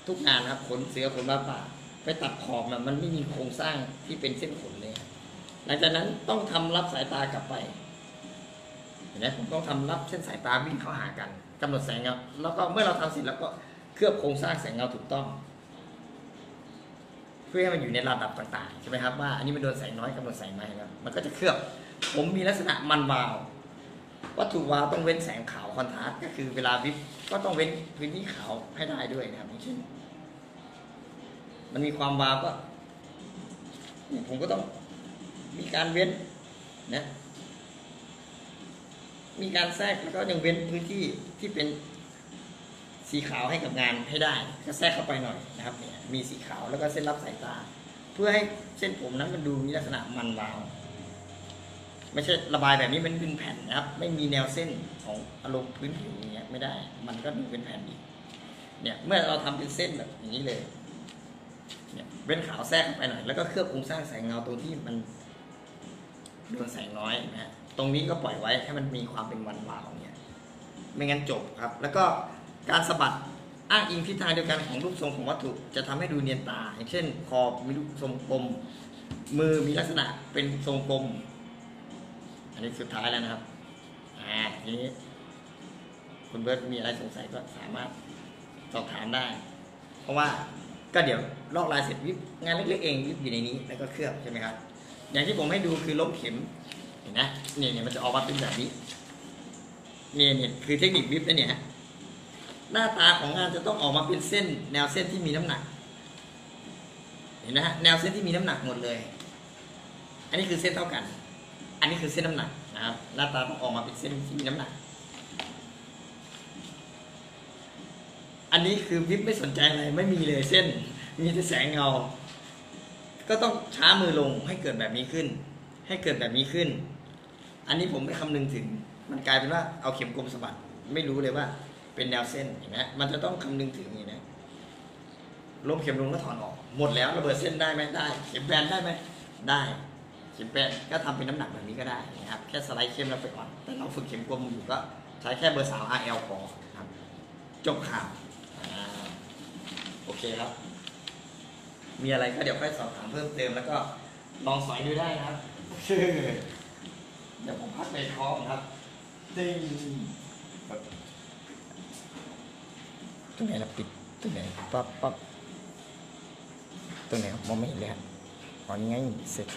ทุกงานครับขนเสือขนม้าป่าไปตัดขอบมันไม่มีโครงสร้างที่เป็นเส้นขนเลยหลังจากนั้นต้องทำรับสายตากลับไปเห็นไหมผมต้องทำรับเส้นสายตาวิ่งเข้าหากันกำหนดแสงเงาแล้วก็เมื่อเราทำเสร็จแล้วก็เคลือบโครงสร้างแสงเงาถูกต้องเพื่อให้มันอยู่ในระดับต่างๆใช่ไหมครับว่าอันนี้มันโดนแสงน้อยกำหนดแสงไหมครับมันก็จะเคลือบผมมีลักษณะมันวาววัตถุวาวต้องเว้นแสงขาวคอนทราสต์ก็คือเวลาวิบก็ต้องเว้นพื้นที่ขาวให้ได้ด้วยนะครับอย่างเช่นมันมีความวาวก็ผมก็ต้องมีการเว้นนะมีการแทรกแล้วก็ยังเว้นพื้นที่ที่เป็นสีขาวให้กับงานให้ได้ก็แทรกเข้าไปหน่อยนะครับเนี่ยมีสีขาวแล้วก็เส้นรับสายตาเพื่อให้เส้นผมนั้นมันดูมีลักษณะมันวาวไม่ใช่ระบายแบบนี้มันเป็นแผ่นนะครับไม่มีแนวเส้นของอารมณ์พื้นผิวอย่างเงี้ยไม่ได้มันก็ดูเป็นแผ่นอีกเนี่ยเมื่อเราทำเป็นเส้นแบบนี้เลยเนี่ยเป็นขาวแทรกเข้าไปหน่อยแล้วก็เคลือบโครงสร้างแสงเงาตัวที่มันโดนแสงน้อยนะตรงนี้ก็ปล่อยไว้ให้มันมีความเป็นวันวาวเนี่ยไม่งั้นจบครับแล้วก็การสะบัดอ้างอิงทิศทางเดียวกันของรูปทรงของวัตถุจะทำให้ดูเนียนตาอย่างเช่นคอมีรูปทรงกลมมือมีลักษณะเป็นทรงกลมอันนี้สุดท้ายแล้วนะครับทีนี้คุณเบิร์ตมีอะไรสงสัยก็สามารถสอบถามได้เพราะว่าก็เดี๋ยวลอกลายเสร็จวิบงานเล็กๆเองวิบอยู่ในนี้แล้วก็เคลือบใช่ไหมครับอย่างที่ผมให้ดูคือลบเข็มเห็นนะเนี่ยมันจะออกมาเป็นแบบนี้เนี่ยคือเทคนิควิบนะเนี่ยหน้าตาของงานจะต้องออกมาเป็นเส้นแนวเส้นที่มีน้ำหนักเห็นนะฮะแนวเส้นที่มีน้ำหนักหมดเลยอันนี้คือเส้นเท่ากันอันนี้คือเส้นน้ำหนักนะครับหน้าตาต้องออกมาเป็นเส้นที่มีน้ำหนักอันนี้คือวิบไม่สนใจอะไรไม่มีเลยเส้นมีแต่แสงเงาก็ต้องช้ามือลงให้เกิดแบบนี้ขึ้นให้เกิดแบบนี้ขึ้นอันนี้ผมไม่คำนึงถึงมันกลายเป็นว่าเอาเข็มกลมสะบัดไม่รู้เลยว่าเป็นแนวเส้นเห็นไหมมันจะต้องคำนึงถึงอย่างนี้นะลบเข็มลงก็ถอนออกหมดแล้วระเบิดเส้นได้ไหมได้เข็มแบนได้ไหมได้เข็มแบนก็ทำเป็นน้ำหนักแบบนี้ก็ได้นะครับแค่สไลด์เข้มแล้วไปอ่อนแต่เราฝึกเข็มกลมอยู่ก็ใช้แค่เบอร์สาว RL พอครับจบข่าวโอเคครับมีอะไรก็เดี๋ยวค่อยสอบถามเพิ่มเติมแล้วก็ลองสอยดูได้นะครับเดี๋ยวผมพักในท้องครับตึงตรงไหนเราปิดตรงไหนปั๊บตรงไหนมองไม่เห็นเลยครับตอนนี้ไงเสร็จ